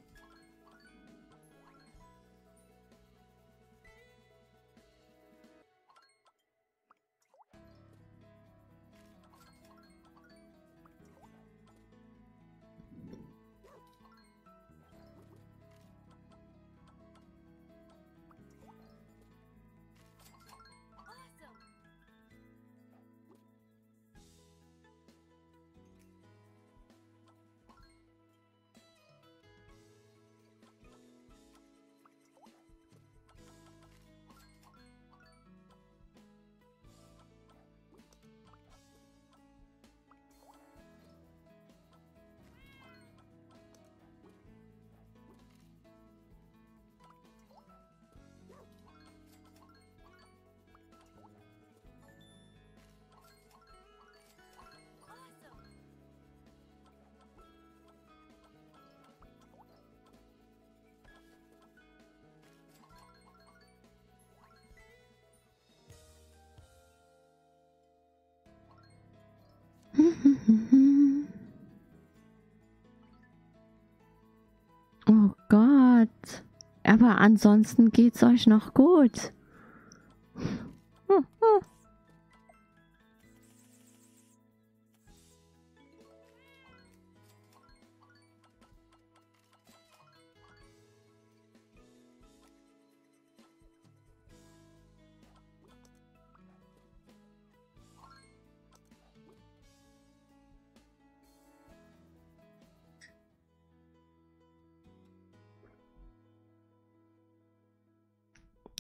Aber ansonsten geht's euch noch gut.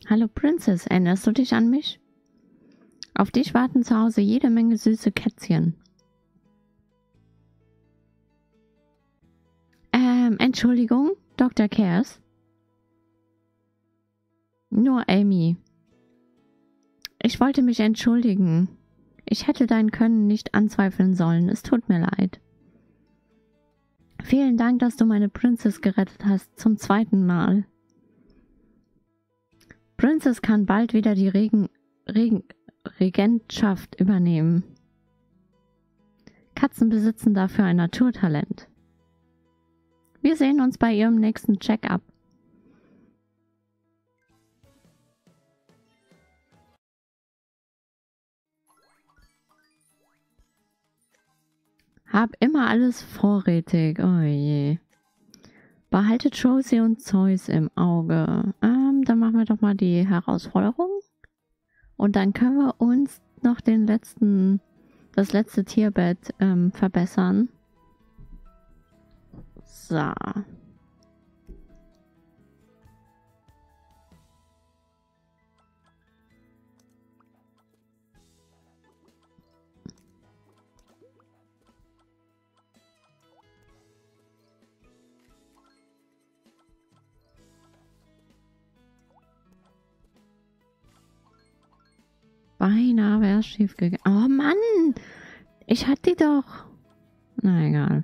Hallo Princess, erinnerst du dich an mich? Auf dich warten zu Hause jede Menge süße Kätzchen. Entschuldigung, Dr. Cares? Nur Amy. Ich wollte mich entschuldigen. Ich hätte dein Können nicht anzweifeln sollen. Es tut mir leid. Vielen Dank, dass du meine Princess gerettet hast. Zum zweiten Mal. Princess kann bald wieder die Regentschaft übernehmen. Katzen besitzen dafür ein Naturtalent. Wir sehen uns bei ihrem nächsten Check-up. Hab immer alles vorrätig. Oh je. Behaltet Josie und Zeus im Auge. Dann machen wir doch mal die Herausforderung. Und dann können wir uns noch das letzte Tierbett verbessern. So. Beinahe wäre es schief gegangen. Oh Mann! Ich hatte die doch. Na egal.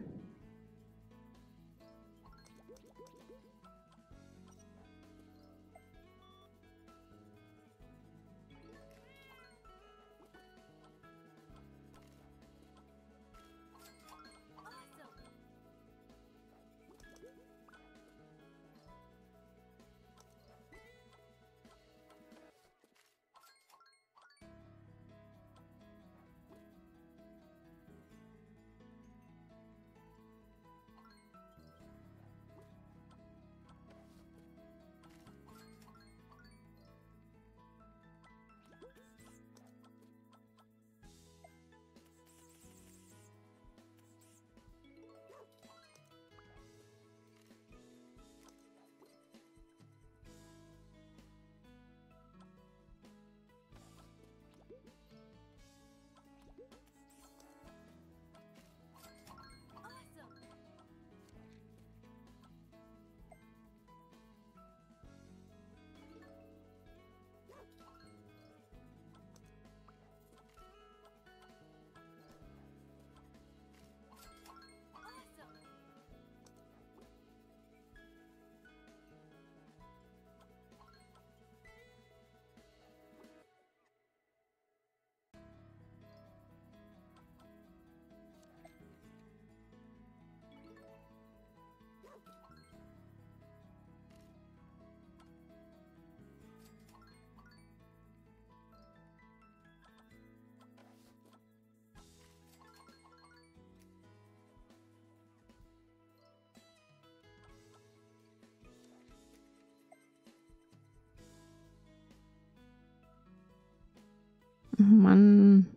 Mann.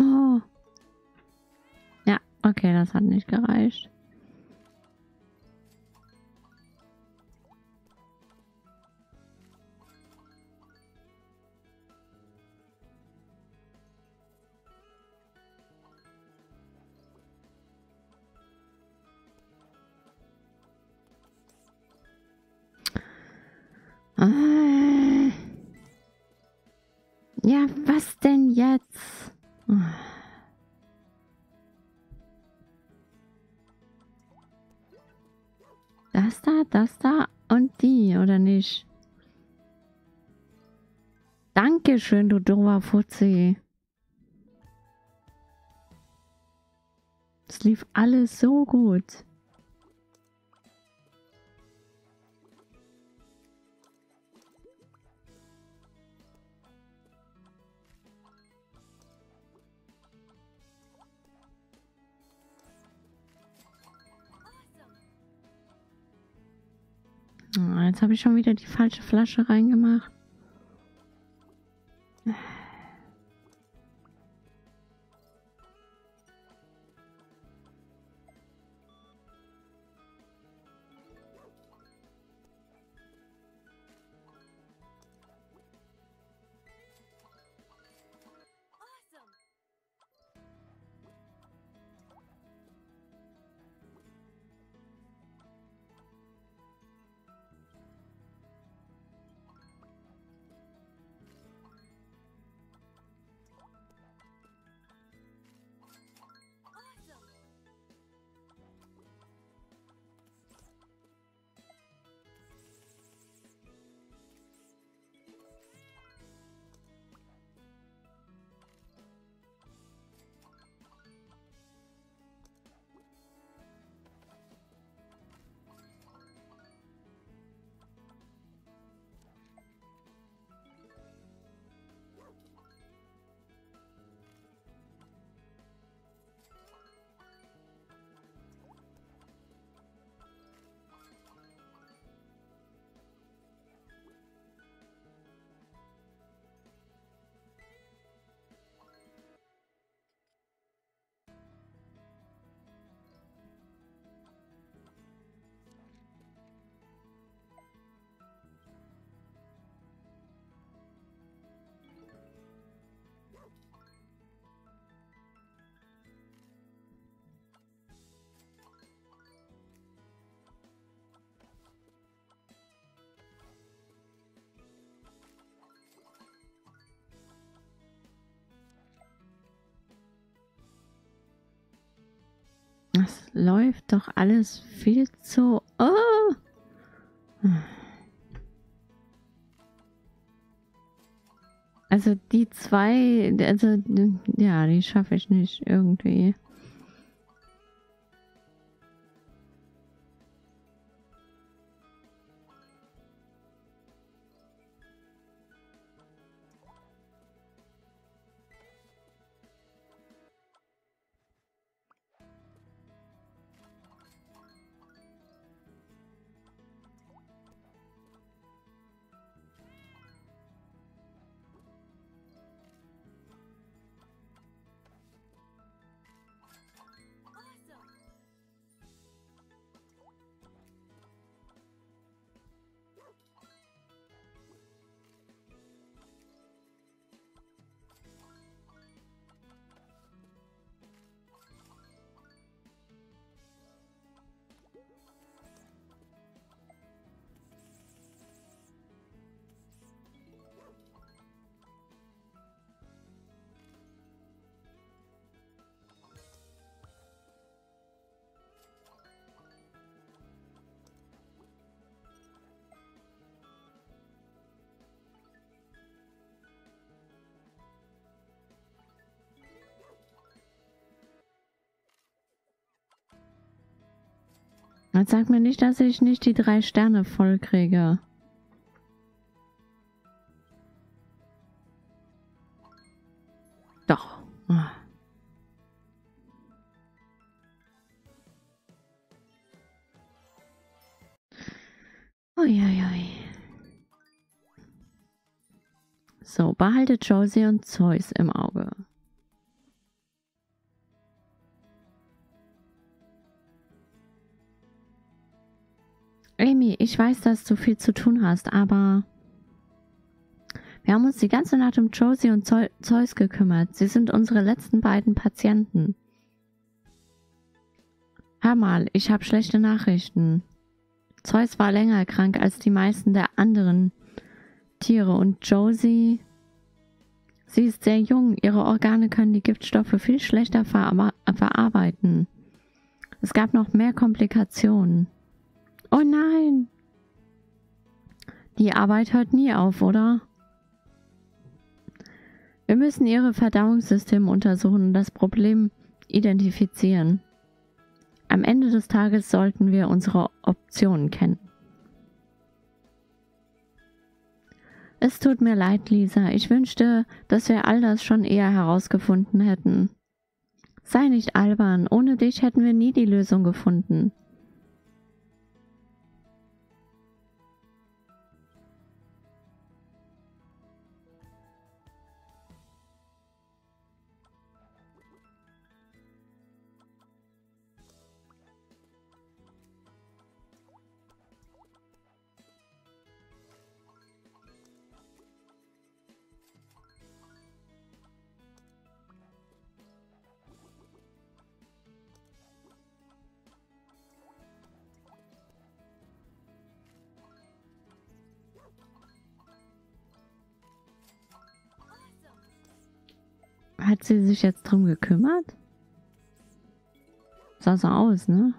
Oh. Ja, okay, das hat nicht gereicht. Ja, was denn jetzt? Das da und die, oder nicht? Dankeschön, du dummer Fuzzi. Es lief alles so gut. Jetzt habe ich schon wieder die falsche Flasche reingemacht. Das läuft doch alles viel zu... Oh! Also die zwei, also ja, die schaffe ich nicht irgendwie. Jetzt sag mir nicht, dass ich nicht die 3 Sterne voll kriege. Doch. Uiuiui. So, behalte Josie und Zeus im Auge. Amy, ich weiß, dass du viel zu tun hast, aber wir haben uns die ganze Nacht um Josie und Zeus gekümmert. Sie sind unsere letzten beiden Patienten. Hör mal, ich habe schlechte Nachrichten. Zeus war länger krank als die meisten der anderen Tiere und Josie, sie ist sehr jung. Ihre Organe können die Giftstoffe viel schlechter verarbeiten. Es gab noch mehr Komplikationen. Oh nein! Die Arbeit hört nie auf, oder? Wir müssen ihre Verdauungssysteme untersuchen und das Problem identifizieren. Am Ende des Tages sollten wir unsere Optionen kennen. Es tut mir leid, Lisa. Ich wünschte, dass wir all das schon eher herausgefunden hätten. Sei nicht albern. Ohne dich hätten wir nie die Lösung gefunden. Hat sie sich jetzt drum gekümmert? Sah so aus, ne?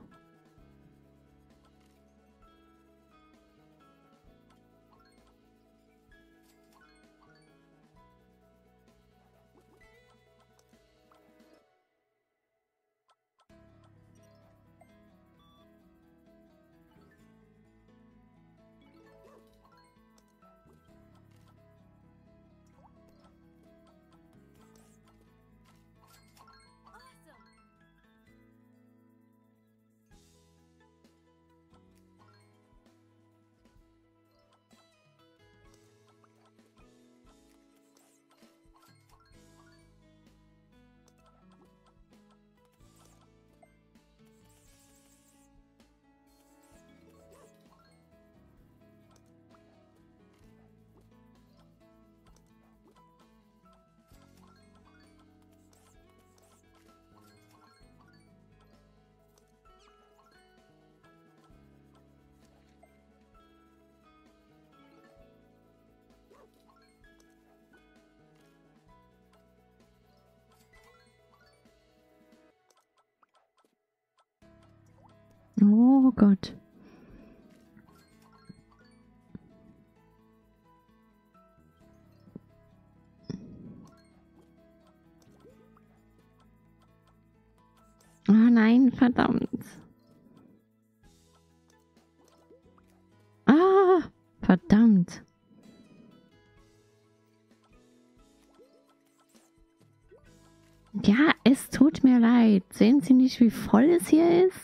Oh Gott. Oh nein, verdammt. Ah, verdammt. Ja, es tut mir leid. Sehen Sie nicht, wie voll es hier ist?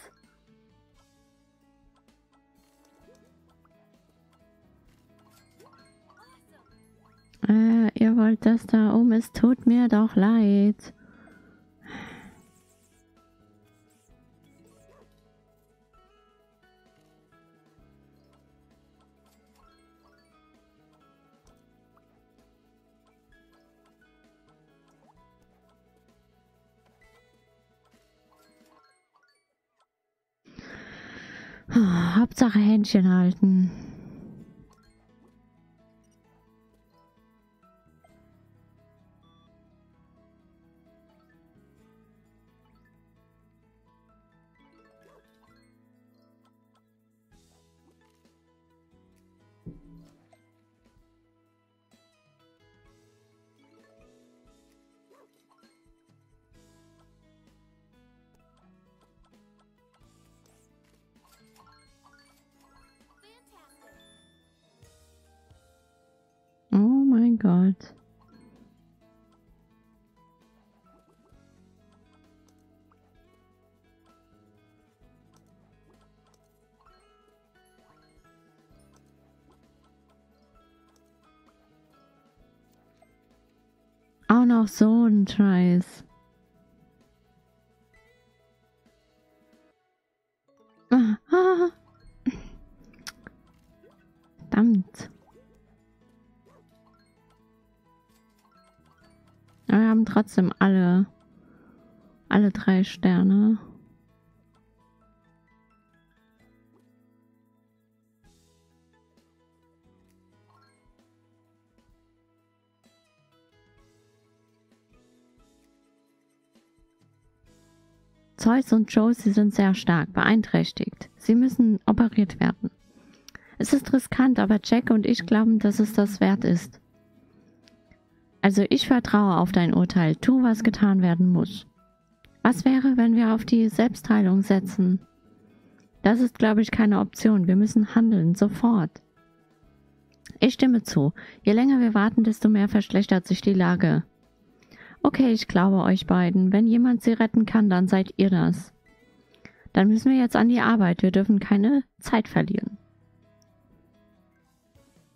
Ihr wollt das da um, es tut mir doch leid. Oh, Hauptsache Händchen halten. Gott. Auch noch so ein Scheiß. Verdammt. Wir haben trotzdem alle 3 Sterne. Zeus und Josie sind sehr stark beeinträchtigt. Sie müssen operiert werden. Es ist riskant, aber Jack und ich glauben, dass es das wert ist. Also ich vertraue auf dein Urteil. Tu, was getan werden muss. Was wäre, wenn wir auf die Selbstheilung setzen? Das ist, glaube ich, keine Option. Wir müssen handeln. Sofort. Ich stimme zu. Je länger wir warten, desto mehr verschlechtert sich die Lage. Okay, ich glaube euch beiden. Wenn jemand sie retten kann, dann seid ihr das. Dann müssen wir jetzt an die Arbeit. Wir dürfen keine Zeit verlieren.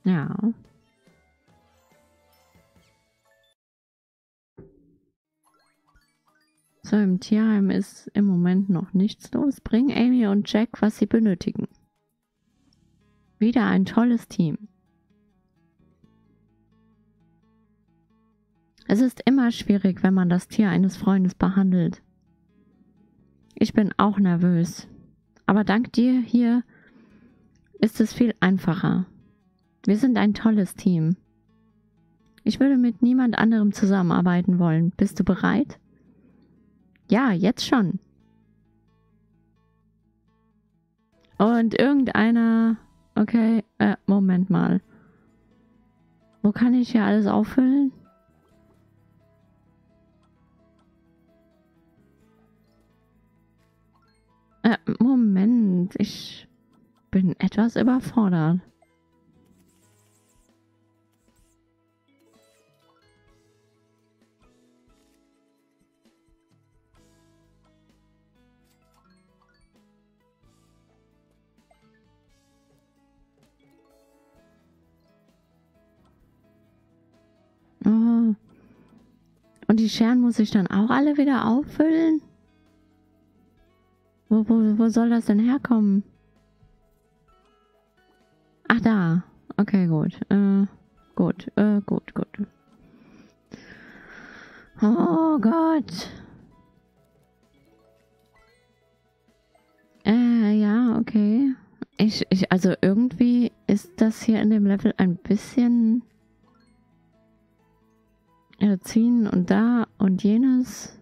Ja. So, im Tierheim ist im Moment noch nichts los. Bring Amy und Jack, was sie benötigen. Wieder ein tolles Team. Es ist immer schwierig, wenn man das Tier eines Freundes behandelt. Ich bin auch nervös. Aber dank dir hier ist es viel einfacher. Wir sind ein tolles Team. Ich würde mit niemand anderem zusammenarbeiten wollen. Bist du bereit? Ja, jetzt schon. Und irgendeiner... Okay, Moment mal. Wo kann ich hier alles auffüllen? Moment, ich bin etwas überfordert. Oh. Und die Scheren muss ich dann auch alle wieder auffüllen? Wo soll das denn herkommen? Ach, da. Okay, gut. Gut. Oh Gott. Ja, okay. Also irgendwie ist das hier in dem Level ein bisschen... Erziehen und da und jenes...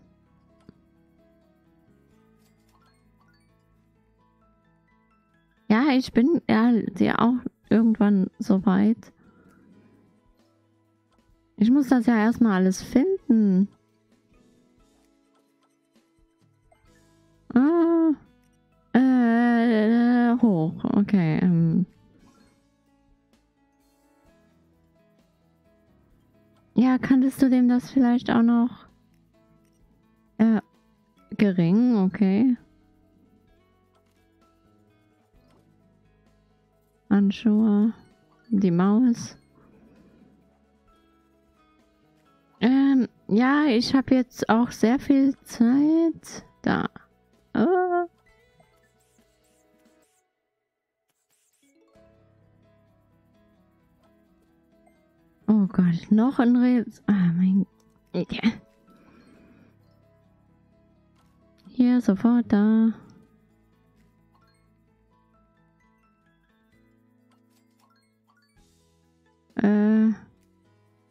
Ja, ich bin ja auch irgendwann soweit. Ich muss das ja erstmal alles finden. Hoch, okay. Ja, kanntest du dem das vielleicht auch noch? Gering, okay. Handschuhe, die Maus. Ja, ich habe jetzt auch sehr viel Zeit. Da. Oh. Oh Gott, noch ein Rätsel. Ah, mein... Yeah. Hier, sofort da.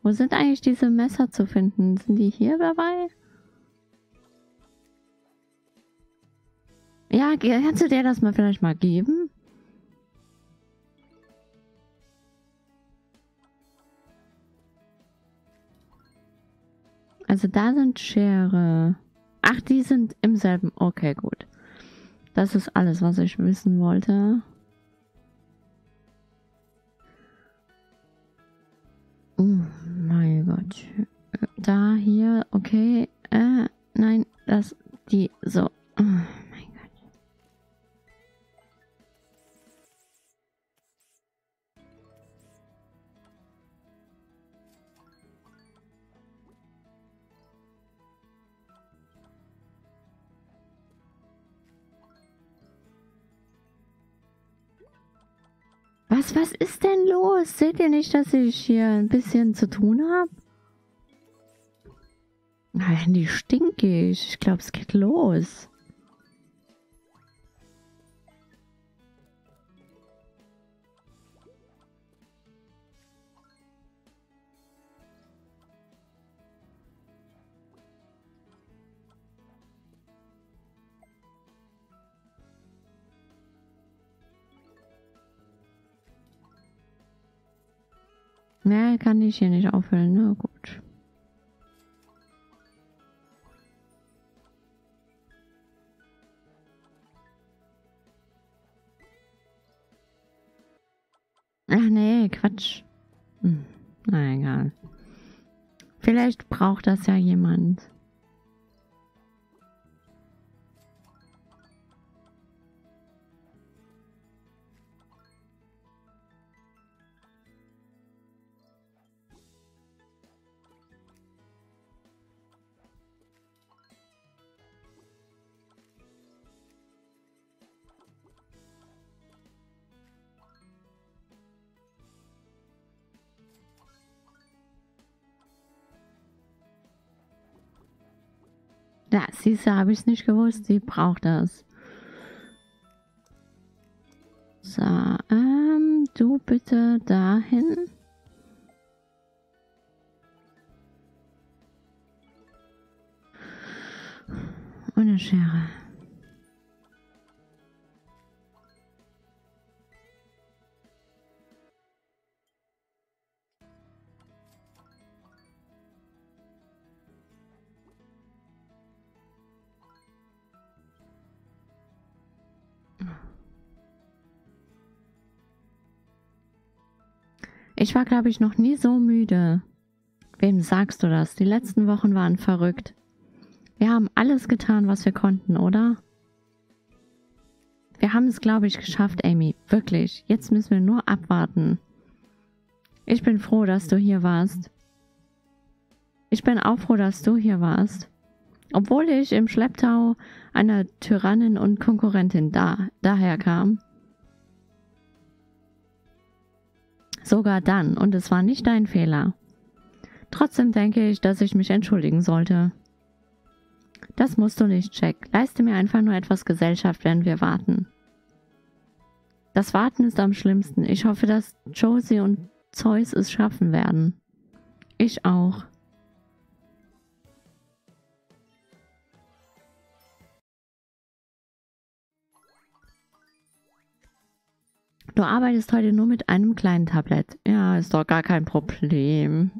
Wo sind eigentlich diese Messer zu finden? Sind die hier dabei? Ja, kannst du dir das mal vielleicht mal geben? Also da sind Schere. Ach, die sind im selben. Okay, gut. Das ist alles, was ich wissen wollte. Mein Gott. Da, hier, okay. Nein, das, die, so. Oh mein Gott. Was ist denn los? Seht ihr nicht, dass ich hier ein bisschen zu tun habe? Mein Handy stinkig. Ich glaube, es geht los. Mehr kann ich hier nicht auffüllen, na gut. Ach nee, Quatsch. Na egal. Vielleicht braucht das ja jemand. Ja, siehst du, habe ich es nicht gewusst. Sie braucht das. So, du bitte dahin. Schere. Ich war, glaube ich, noch nie so müde. Wem sagst du das? Die letzten Wochen waren verrückt. Wir haben alles getan, was wir konnten, oder? Wir haben es, glaube ich, geschafft, Amy. Wirklich. Jetzt müssen wir nur abwarten. Ich bin froh, dass du hier warst. Ich bin auch froh, dass du hier warst. Obwohl ich im Schlepptau einer Tyrannin und Konkurrentin daherkam. Sogar dann, und es war nicht dein Fehler. Trotzdem denke ich, dass ich mich entschuldigen sollte. Das musst du nicht, Jack. Leiste mir einfach nur etwas Gesellschaft, während wir warten. Das Warten ist am schlimmsten. Ich hoffe, dass Josie und Zeus es schaffen werden. Ich auch. Du arbeitest heute nur mit einem kleinen Tablett. Ja, ist doch gar kein Problem.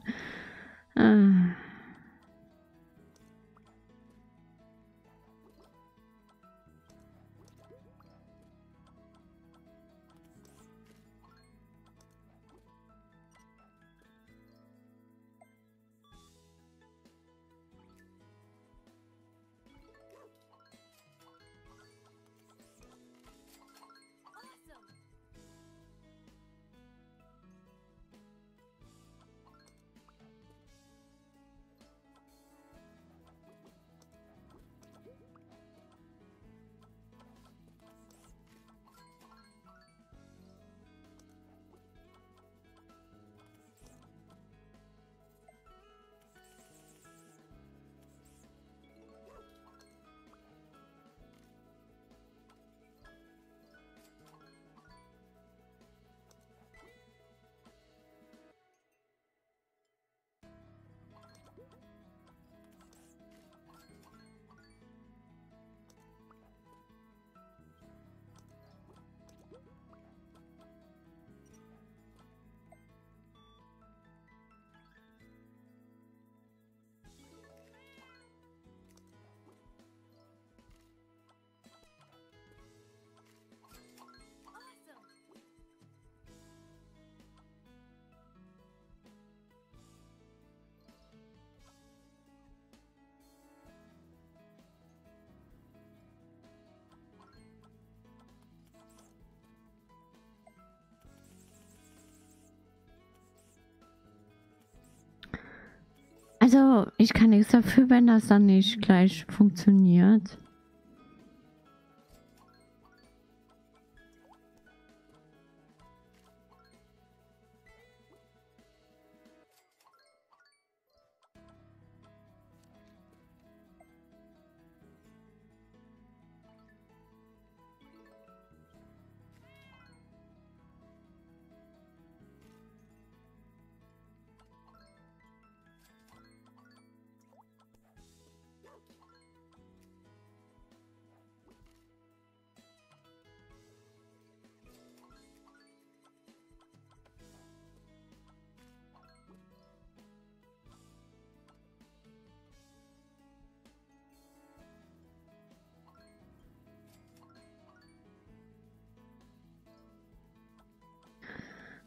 Also, ich kann nichts dafür, wenn das dann nicht gleich funktioniert.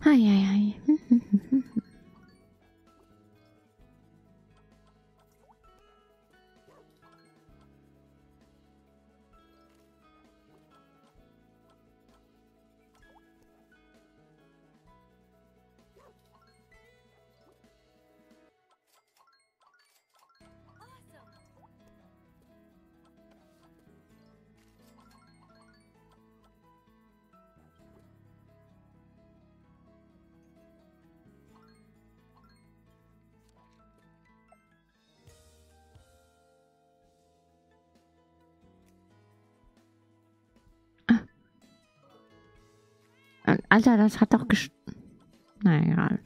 Eieiei. Alter, das hat doch Na egal.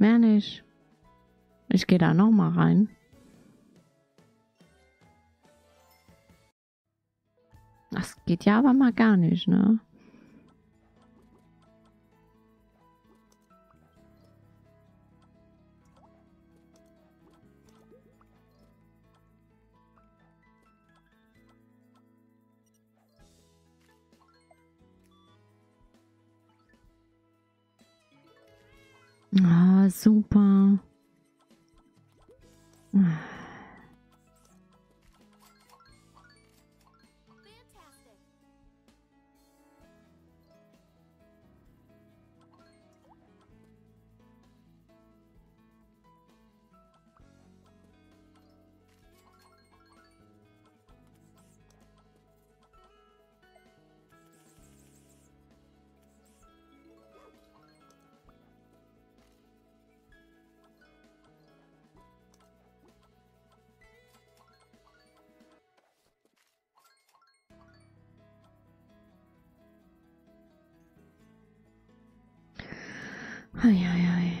Mehr nicht. Ich gehe da nochmal rein. Das geht ja aber mal gar nicht, ne? Ah, super. Eieiei.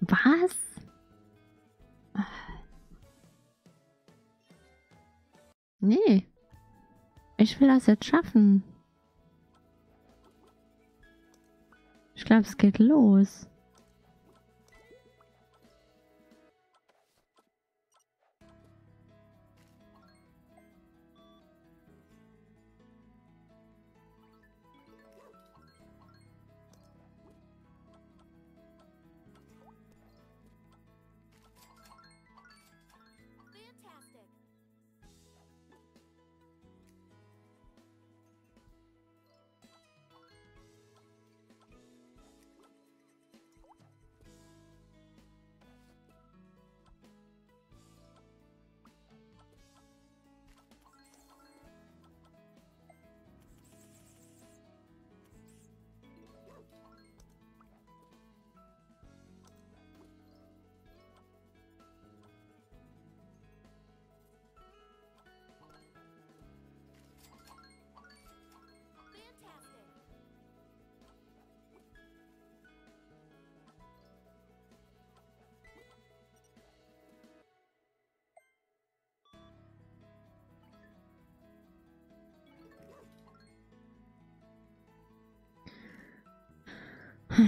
Was? Nee. Ich will das jetzt schaffen. Ich glaube, es geht los.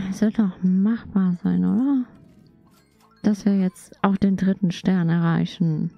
Das sollte doch machbar sein, oder? Dass wir jetzt auch den 3. Stern erreichen.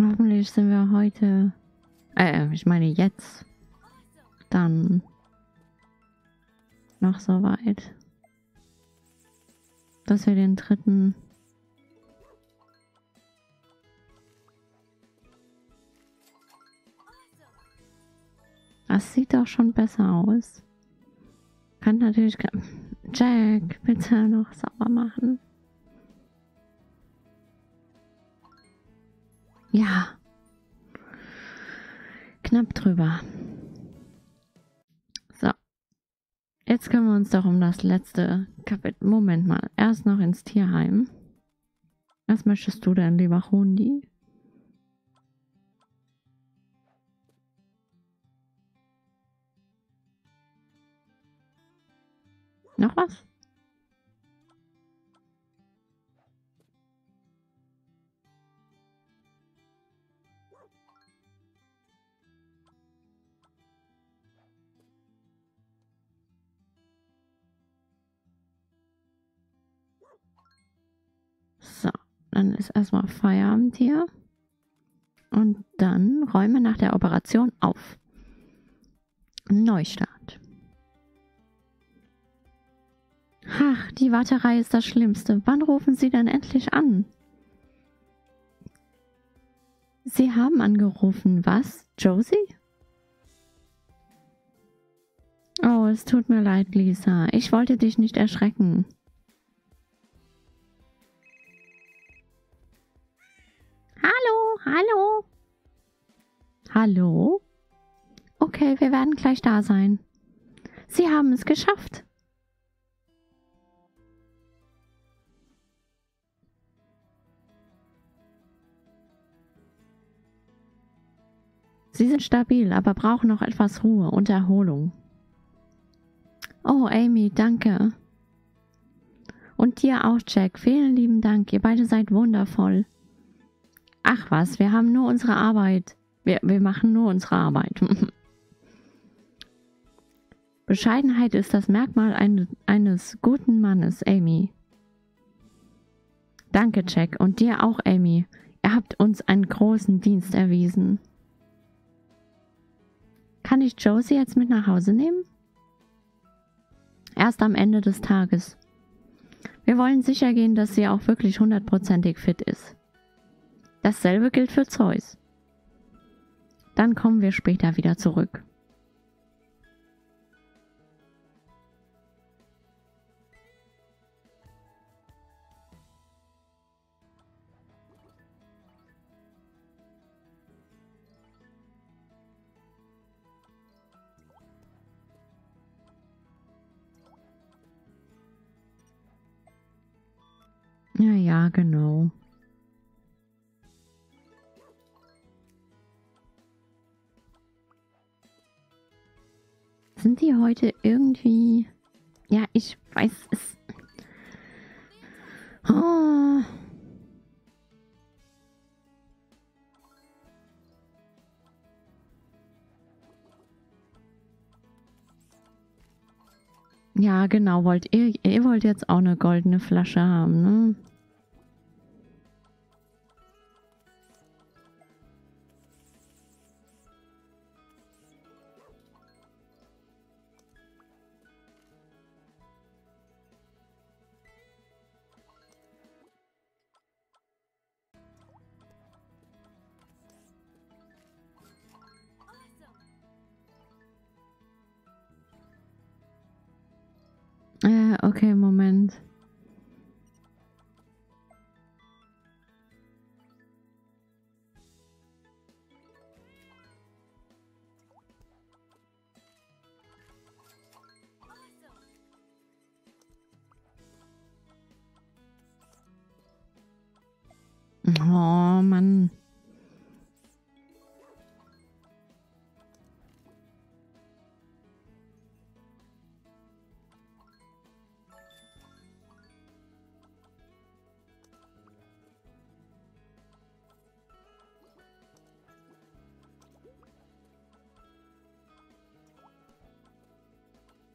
Hoffentlich sind wir heute, ich meine jetzt, dann noch so weit, dass wir den 3. Das sieht doch schon besser aus. Kann natürlich... Jack, bitte noch sauber machen. Ja, knapp drüber. So, jetzt können wir uns doch um das letzte Kapitel... Moment mal, erst noch ins Tierheim. Was möchtest du denn, lieber Hundi? Noch was? Dann ist erstmal Feierabend hier. Und dann räume nach der Operation auf. Neustart. Ach, die Warterei ist das Schlimmste. Wann rufen Sie denn endlich an? Sie haben angerufen. Was? Josie? Oh, es tut mir leid, Lisa. Ich wollte dich nicht erschrecken. Hallo, hallo. Hallo? Okay, wir werden gleich da sein. Sie haben es geschafft. Sie sind stabil, aber brauchen noch etwas Ruhe und Erholung. Oh, Amy, danke. Und dir auch, Jack. Vielen lieben Dank. Ihr beide seid wundervoll. Ach was, wir haben nur unsere Arbeit. Wir machen nur unsere Arbeit. Bescheidenheit ist das Merkmal eines guten Mannes, Amy. Danke, Jack. Und dir auch, Amy. Ihr habt uns einen großen Dienst erwiesen. Kann ich Josie jetzt mit nach Hause nehmen? Erst am Ende des Tages. Wir wollen sicher gehen, dass sie auch wirklich 100% fit ist. Dasselbe gilt für Zeus. Dann kommen wir später wieder zurück. Ja, ja, genau. Sind die heute irgendwie... Ja, ich weiß es. Oh. Ja, genau. Ihr wollt jetzt auch eine goldene Flasche haben, ne? Okay, Moment. Oh, Mann.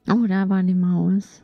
Oh, da war die Maus.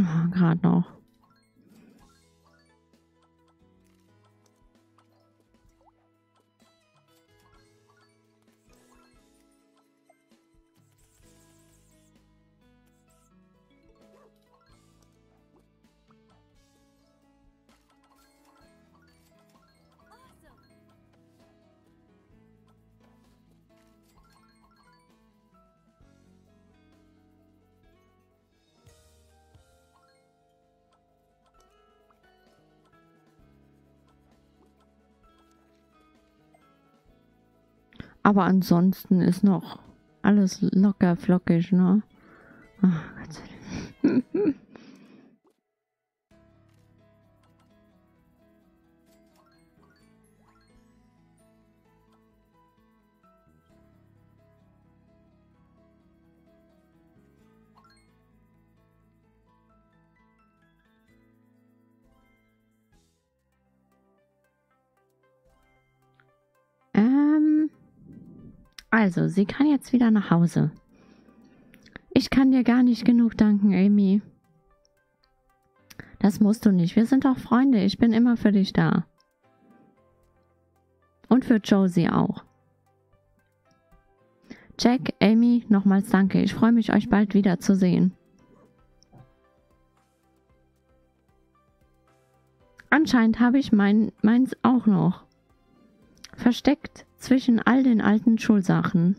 Oh, gerade noch. Aber ansonsten ist noch alles locker flockig, ne? Oh, Gott sei Dank. Also, sie kann jetzt wieder nach Hause. Ich kann dir gar nicht genug danken, Amy. Das musst du nicht. Wir sind doch Freunde. Ich bin immer für dich da. Und für Josie auch. Jack, Amy, nochmals danke. Ich freue mich, euch bald wieder zu sehen. Anscheinend habe ich meins auch noch. Versteckt zwischen all den alten Schulsachen.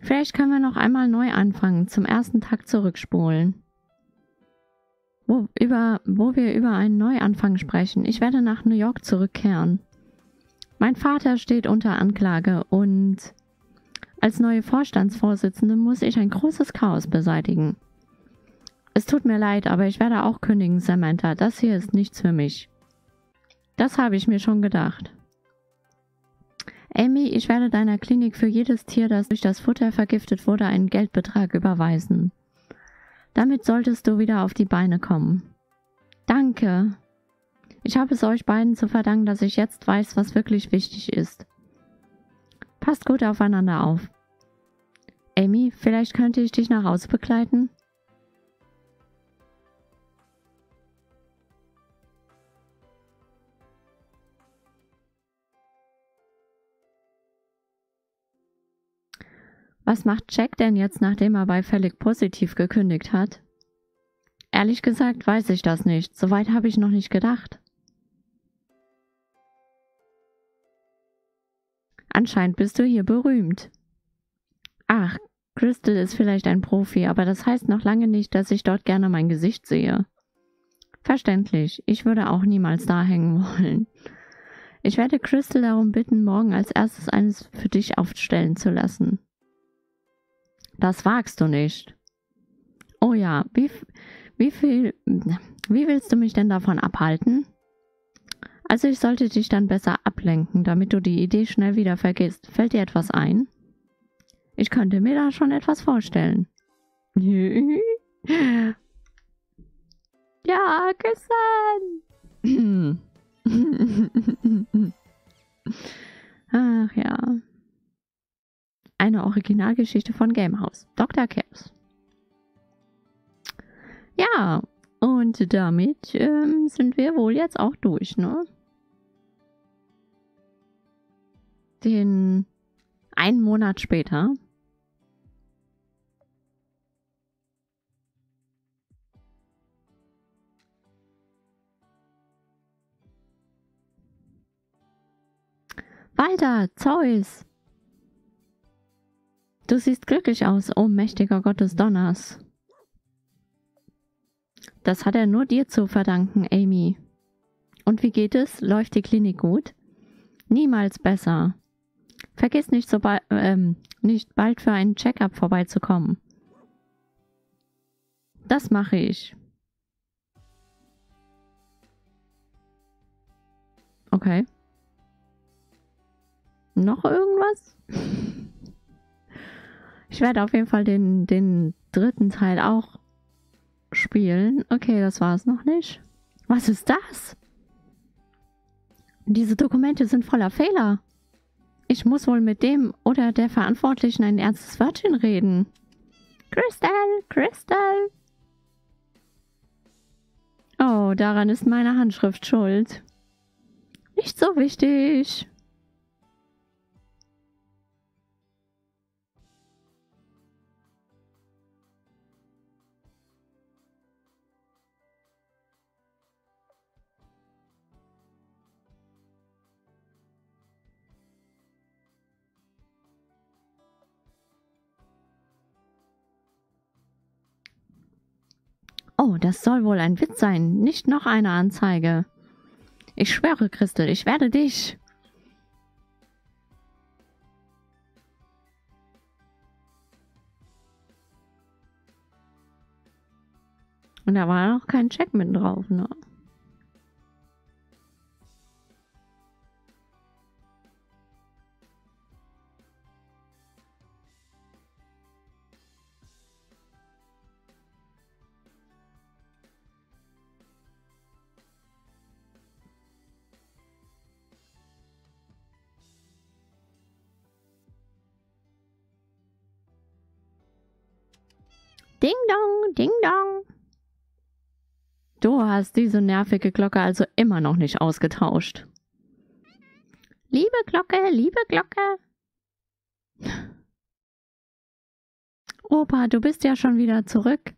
Vielleicht können wir noch einmal neu anfangen, zum ersten Tag zurückspulen. Wo wir über einen Neuanfang sprechen. Ich werde nach New York zurückkehren. Mein Vater steht unter Anklage und Als neue Vorstandsvorsitzende muss ich ein großes Chaos beseitigen. Es tut mir leid, aber ich werde auch kündigen, Samantha. Das hier ist nichts für mich. Das habe ich mir schon gedacht. Amy, ich werde deiner Klinik für jedes Tier, das durch das Futter vergiftet wurde, einen Geldbetrag überweisen. Damit solltest du wieder auf die Beine kommen. Danke. Ich habe es euch beiden zu verdanken, dass ich jetzt weiß, was wirklich wichtig ist. Passt gut aufeinander auf. Amy, vielleicht könnte ich dich nach Hause begleiten? Was macht Jack denn jetzt, nachdem er bei Fällig positiv gekündigt hat? Ehrlich gesagt weiß ich das nicht. Soweit habe ich noch nicht gedacht. Anscheinend bist du hier berühmt. Ach, Crystal ist vielleicht ein Profi, aber das heißt noch lange nicht, dass ich dort gerne mein Gesicht sehe. Verständlich. Ich würde auch niemals da hängen wollen. Ich werde Crystal darum bitten, morgen als erstes eines für dich aufstellen zu lassen. Das wagst du nicht. Oh ja, wie willst du mich denn davon abhalten? Also ich sollte dich dann besser ablenken, damit du die Idee schnell wieder vergisst. Fällt dir etwas ein? Ich könnte mir da schon etwas vorstellen. Ja, gestern. Ach ja. Eine Originalgeschichte von GameHouse. Dr. Cares. Ja, und damit sind wir wohl jetzt auch durch, ne? Den einen Monat später. Weiter, Zeus! Du siehst glücklich aus, oh mächtiger Gott des Donners. Das hat er nur dir zu verdanken, Amy. Und wie geht es? Läuft die Klinik gut? Niemals besser. Vergiss nicht, nicht bald für einen Check-up vorbeizukommen. Das mache ich. Okay. Noch irgendwas? Ich werde auf jeden Fall den dritten Teil auch spielen. Okay, das war es noch nicht. Was ist das? Diese Dokumente sind voller Fehler. Ich muss wohl mit dem oder der Verantwortlichen ein ernstes Wörtchen reden. Crystal, Crystal. Oh, daran ist meine Handschrift schuld. Nicht so wichtig. Oh, das soll wohl ein Witz sein. Nicht noch eine Anzeige. Ich schwöre, Crystal, ich werde dich... Und da war noch kein Check mit drauf, ne? Ding dong, ding dong. Du hast diese nervige Glocke also immer noch nicht ausgetauscht. Liebe Glocke, liebe Glocke. Opa, du bist ja schon wieder zurück.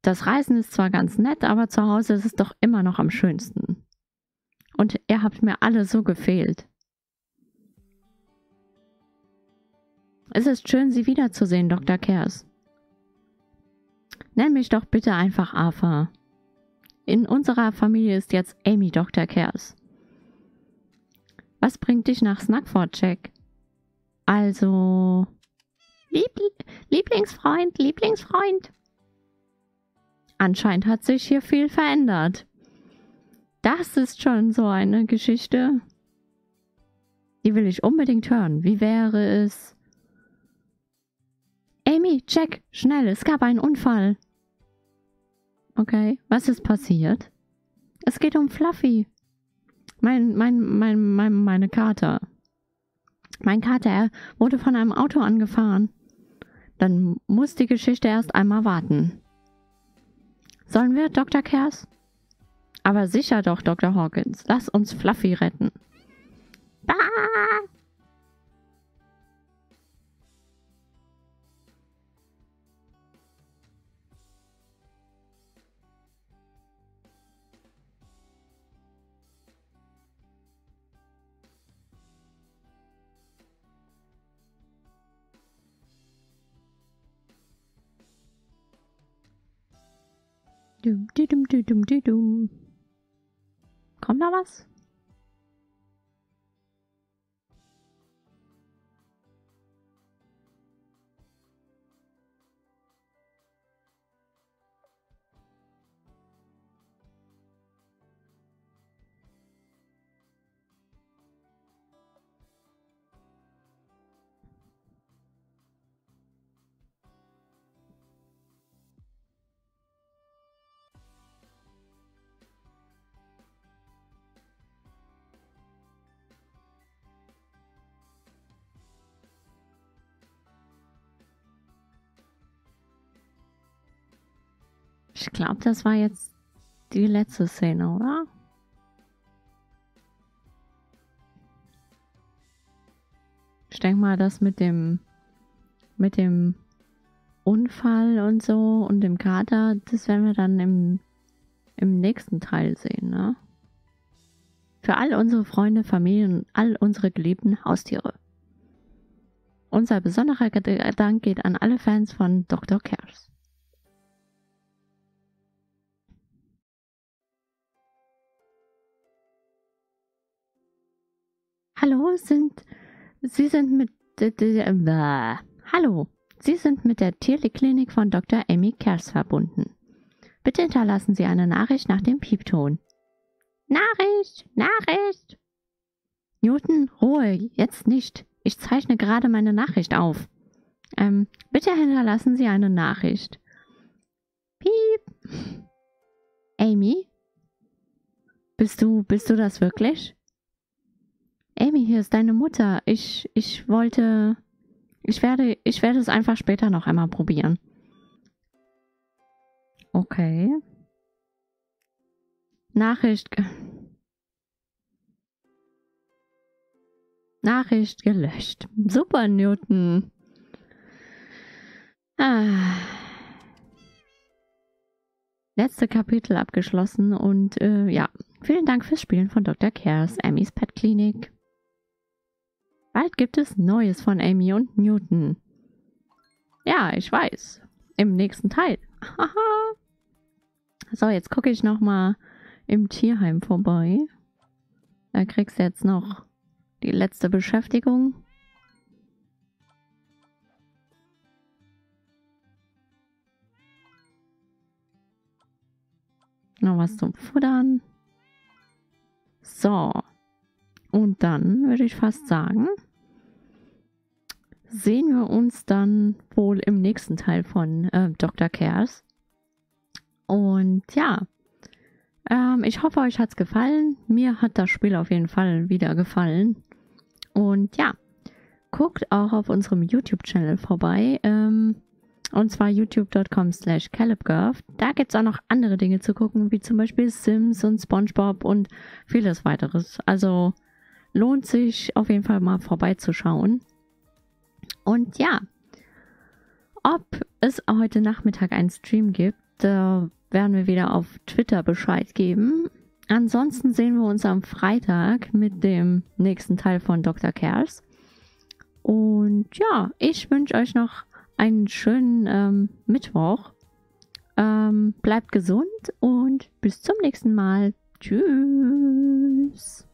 Das Reisen ist zwar ganz nett, aber zu Hause ist es doch immer noch am schönsten. Und ihr habt mir alle so gefehlt. Es ist schön, Sie wiederzusehen, Dr. Cares. Nenn mich doch bitte einfach Arthur. In unserer Familie ist jetzt Amy Dr. Cares. Was bringt dich nach Snackford, Jack? Also... Lieblingsfreund, Lieblingsfreund. Anscheinend hat sich hier viel verändert. Das ist schon so eine Geschichte. Die will ich unbedingt hören. Wie wäre es? Amy, Jack, schnell, es gab einen Unfall. Okay, was ist passiert? Es geht um Fluffy. Meine Kater. Mein Kater wurde von einem Auto angefahren. Dann muss die Geschichte erst einmal warten. Sollen wir, Dr. Cares? Aber sicher doch, Dr. Hawkins. Lass uns Fluffy retten. Bah! Kommt da was? Ich glaube, das war jetzt die letzte Szene, oder? Ich denke mal, das mit dem Unfall und so und dem Kater, das werden wir dann im nächsten Teil sehen, ne? Für all unsere Freunde, Familien und all unsere geliebten Haustiere. Unser besonderer Dank geht an alle Fans von Dr. Cares. Hallo, Sie sind mit der Tierklinik von Dr. Amy Cares verbunden. Bitte hinterlassen Sie eine Nachricht nach dem Piepton. Nachricht! Nachricht! Newton, Ruhe, jetzt nicht. Ich zeichne gerade meine Nachricht auf. Bitte hinterlassen Sie eine Nachricht. Piep! Amy? Bist du das wirklich? Amy, hier ist deine Mutter. Ich werde es einfach später noch einmal probieren. Okay. Nachricht gelöscht. Super, Newton. Ah. Letzte Kapitel abgeschlossen und ja. Vielen Dank fürs Spielen von Dr. Cares, Amy's Pet Clinic. Bald gibt es Neues von Amy und Newton. Ja, ich weiß. Im nächsten Teil. So, jetzt gucke ich nochmal im Tierheim vorbei. Da kriegst du jetzt noch die letzte Beschäftigung. Noch was zum Futtern. So. Und dann würde ich fast sagen, sehen wir uns dann wohl im nächsten Teil von Dr. Cares. Und ja, ich hoffe, euch hat es gefallen. Mir hat das Spiel auf jeden Fall wieder gefallen. Und ja, guckt auch auf unserem YouTube-Channel vorbei. Und zwar youtube.com/calebgirth. Da gibt es auch noch andere Dinge zu gucken, wie zum Beispiel Sims und SpongeBob und vieles weiteres. Also... lohnt sich auf jeden Fall mal vorbeizuschauen. Und ja, ob es heute Nachmittag einen Stream gibt, werden wir wieder auf Twitter Bescheid geben. Ansonsten sehen wir uns am Freitag mit dem nächsten Teil von Dr. Cares. Und ja, ich wünsche euch noch einen schönen Mittwoch. Bleibt gesund und bis zum nächsten Mal. Tschüss.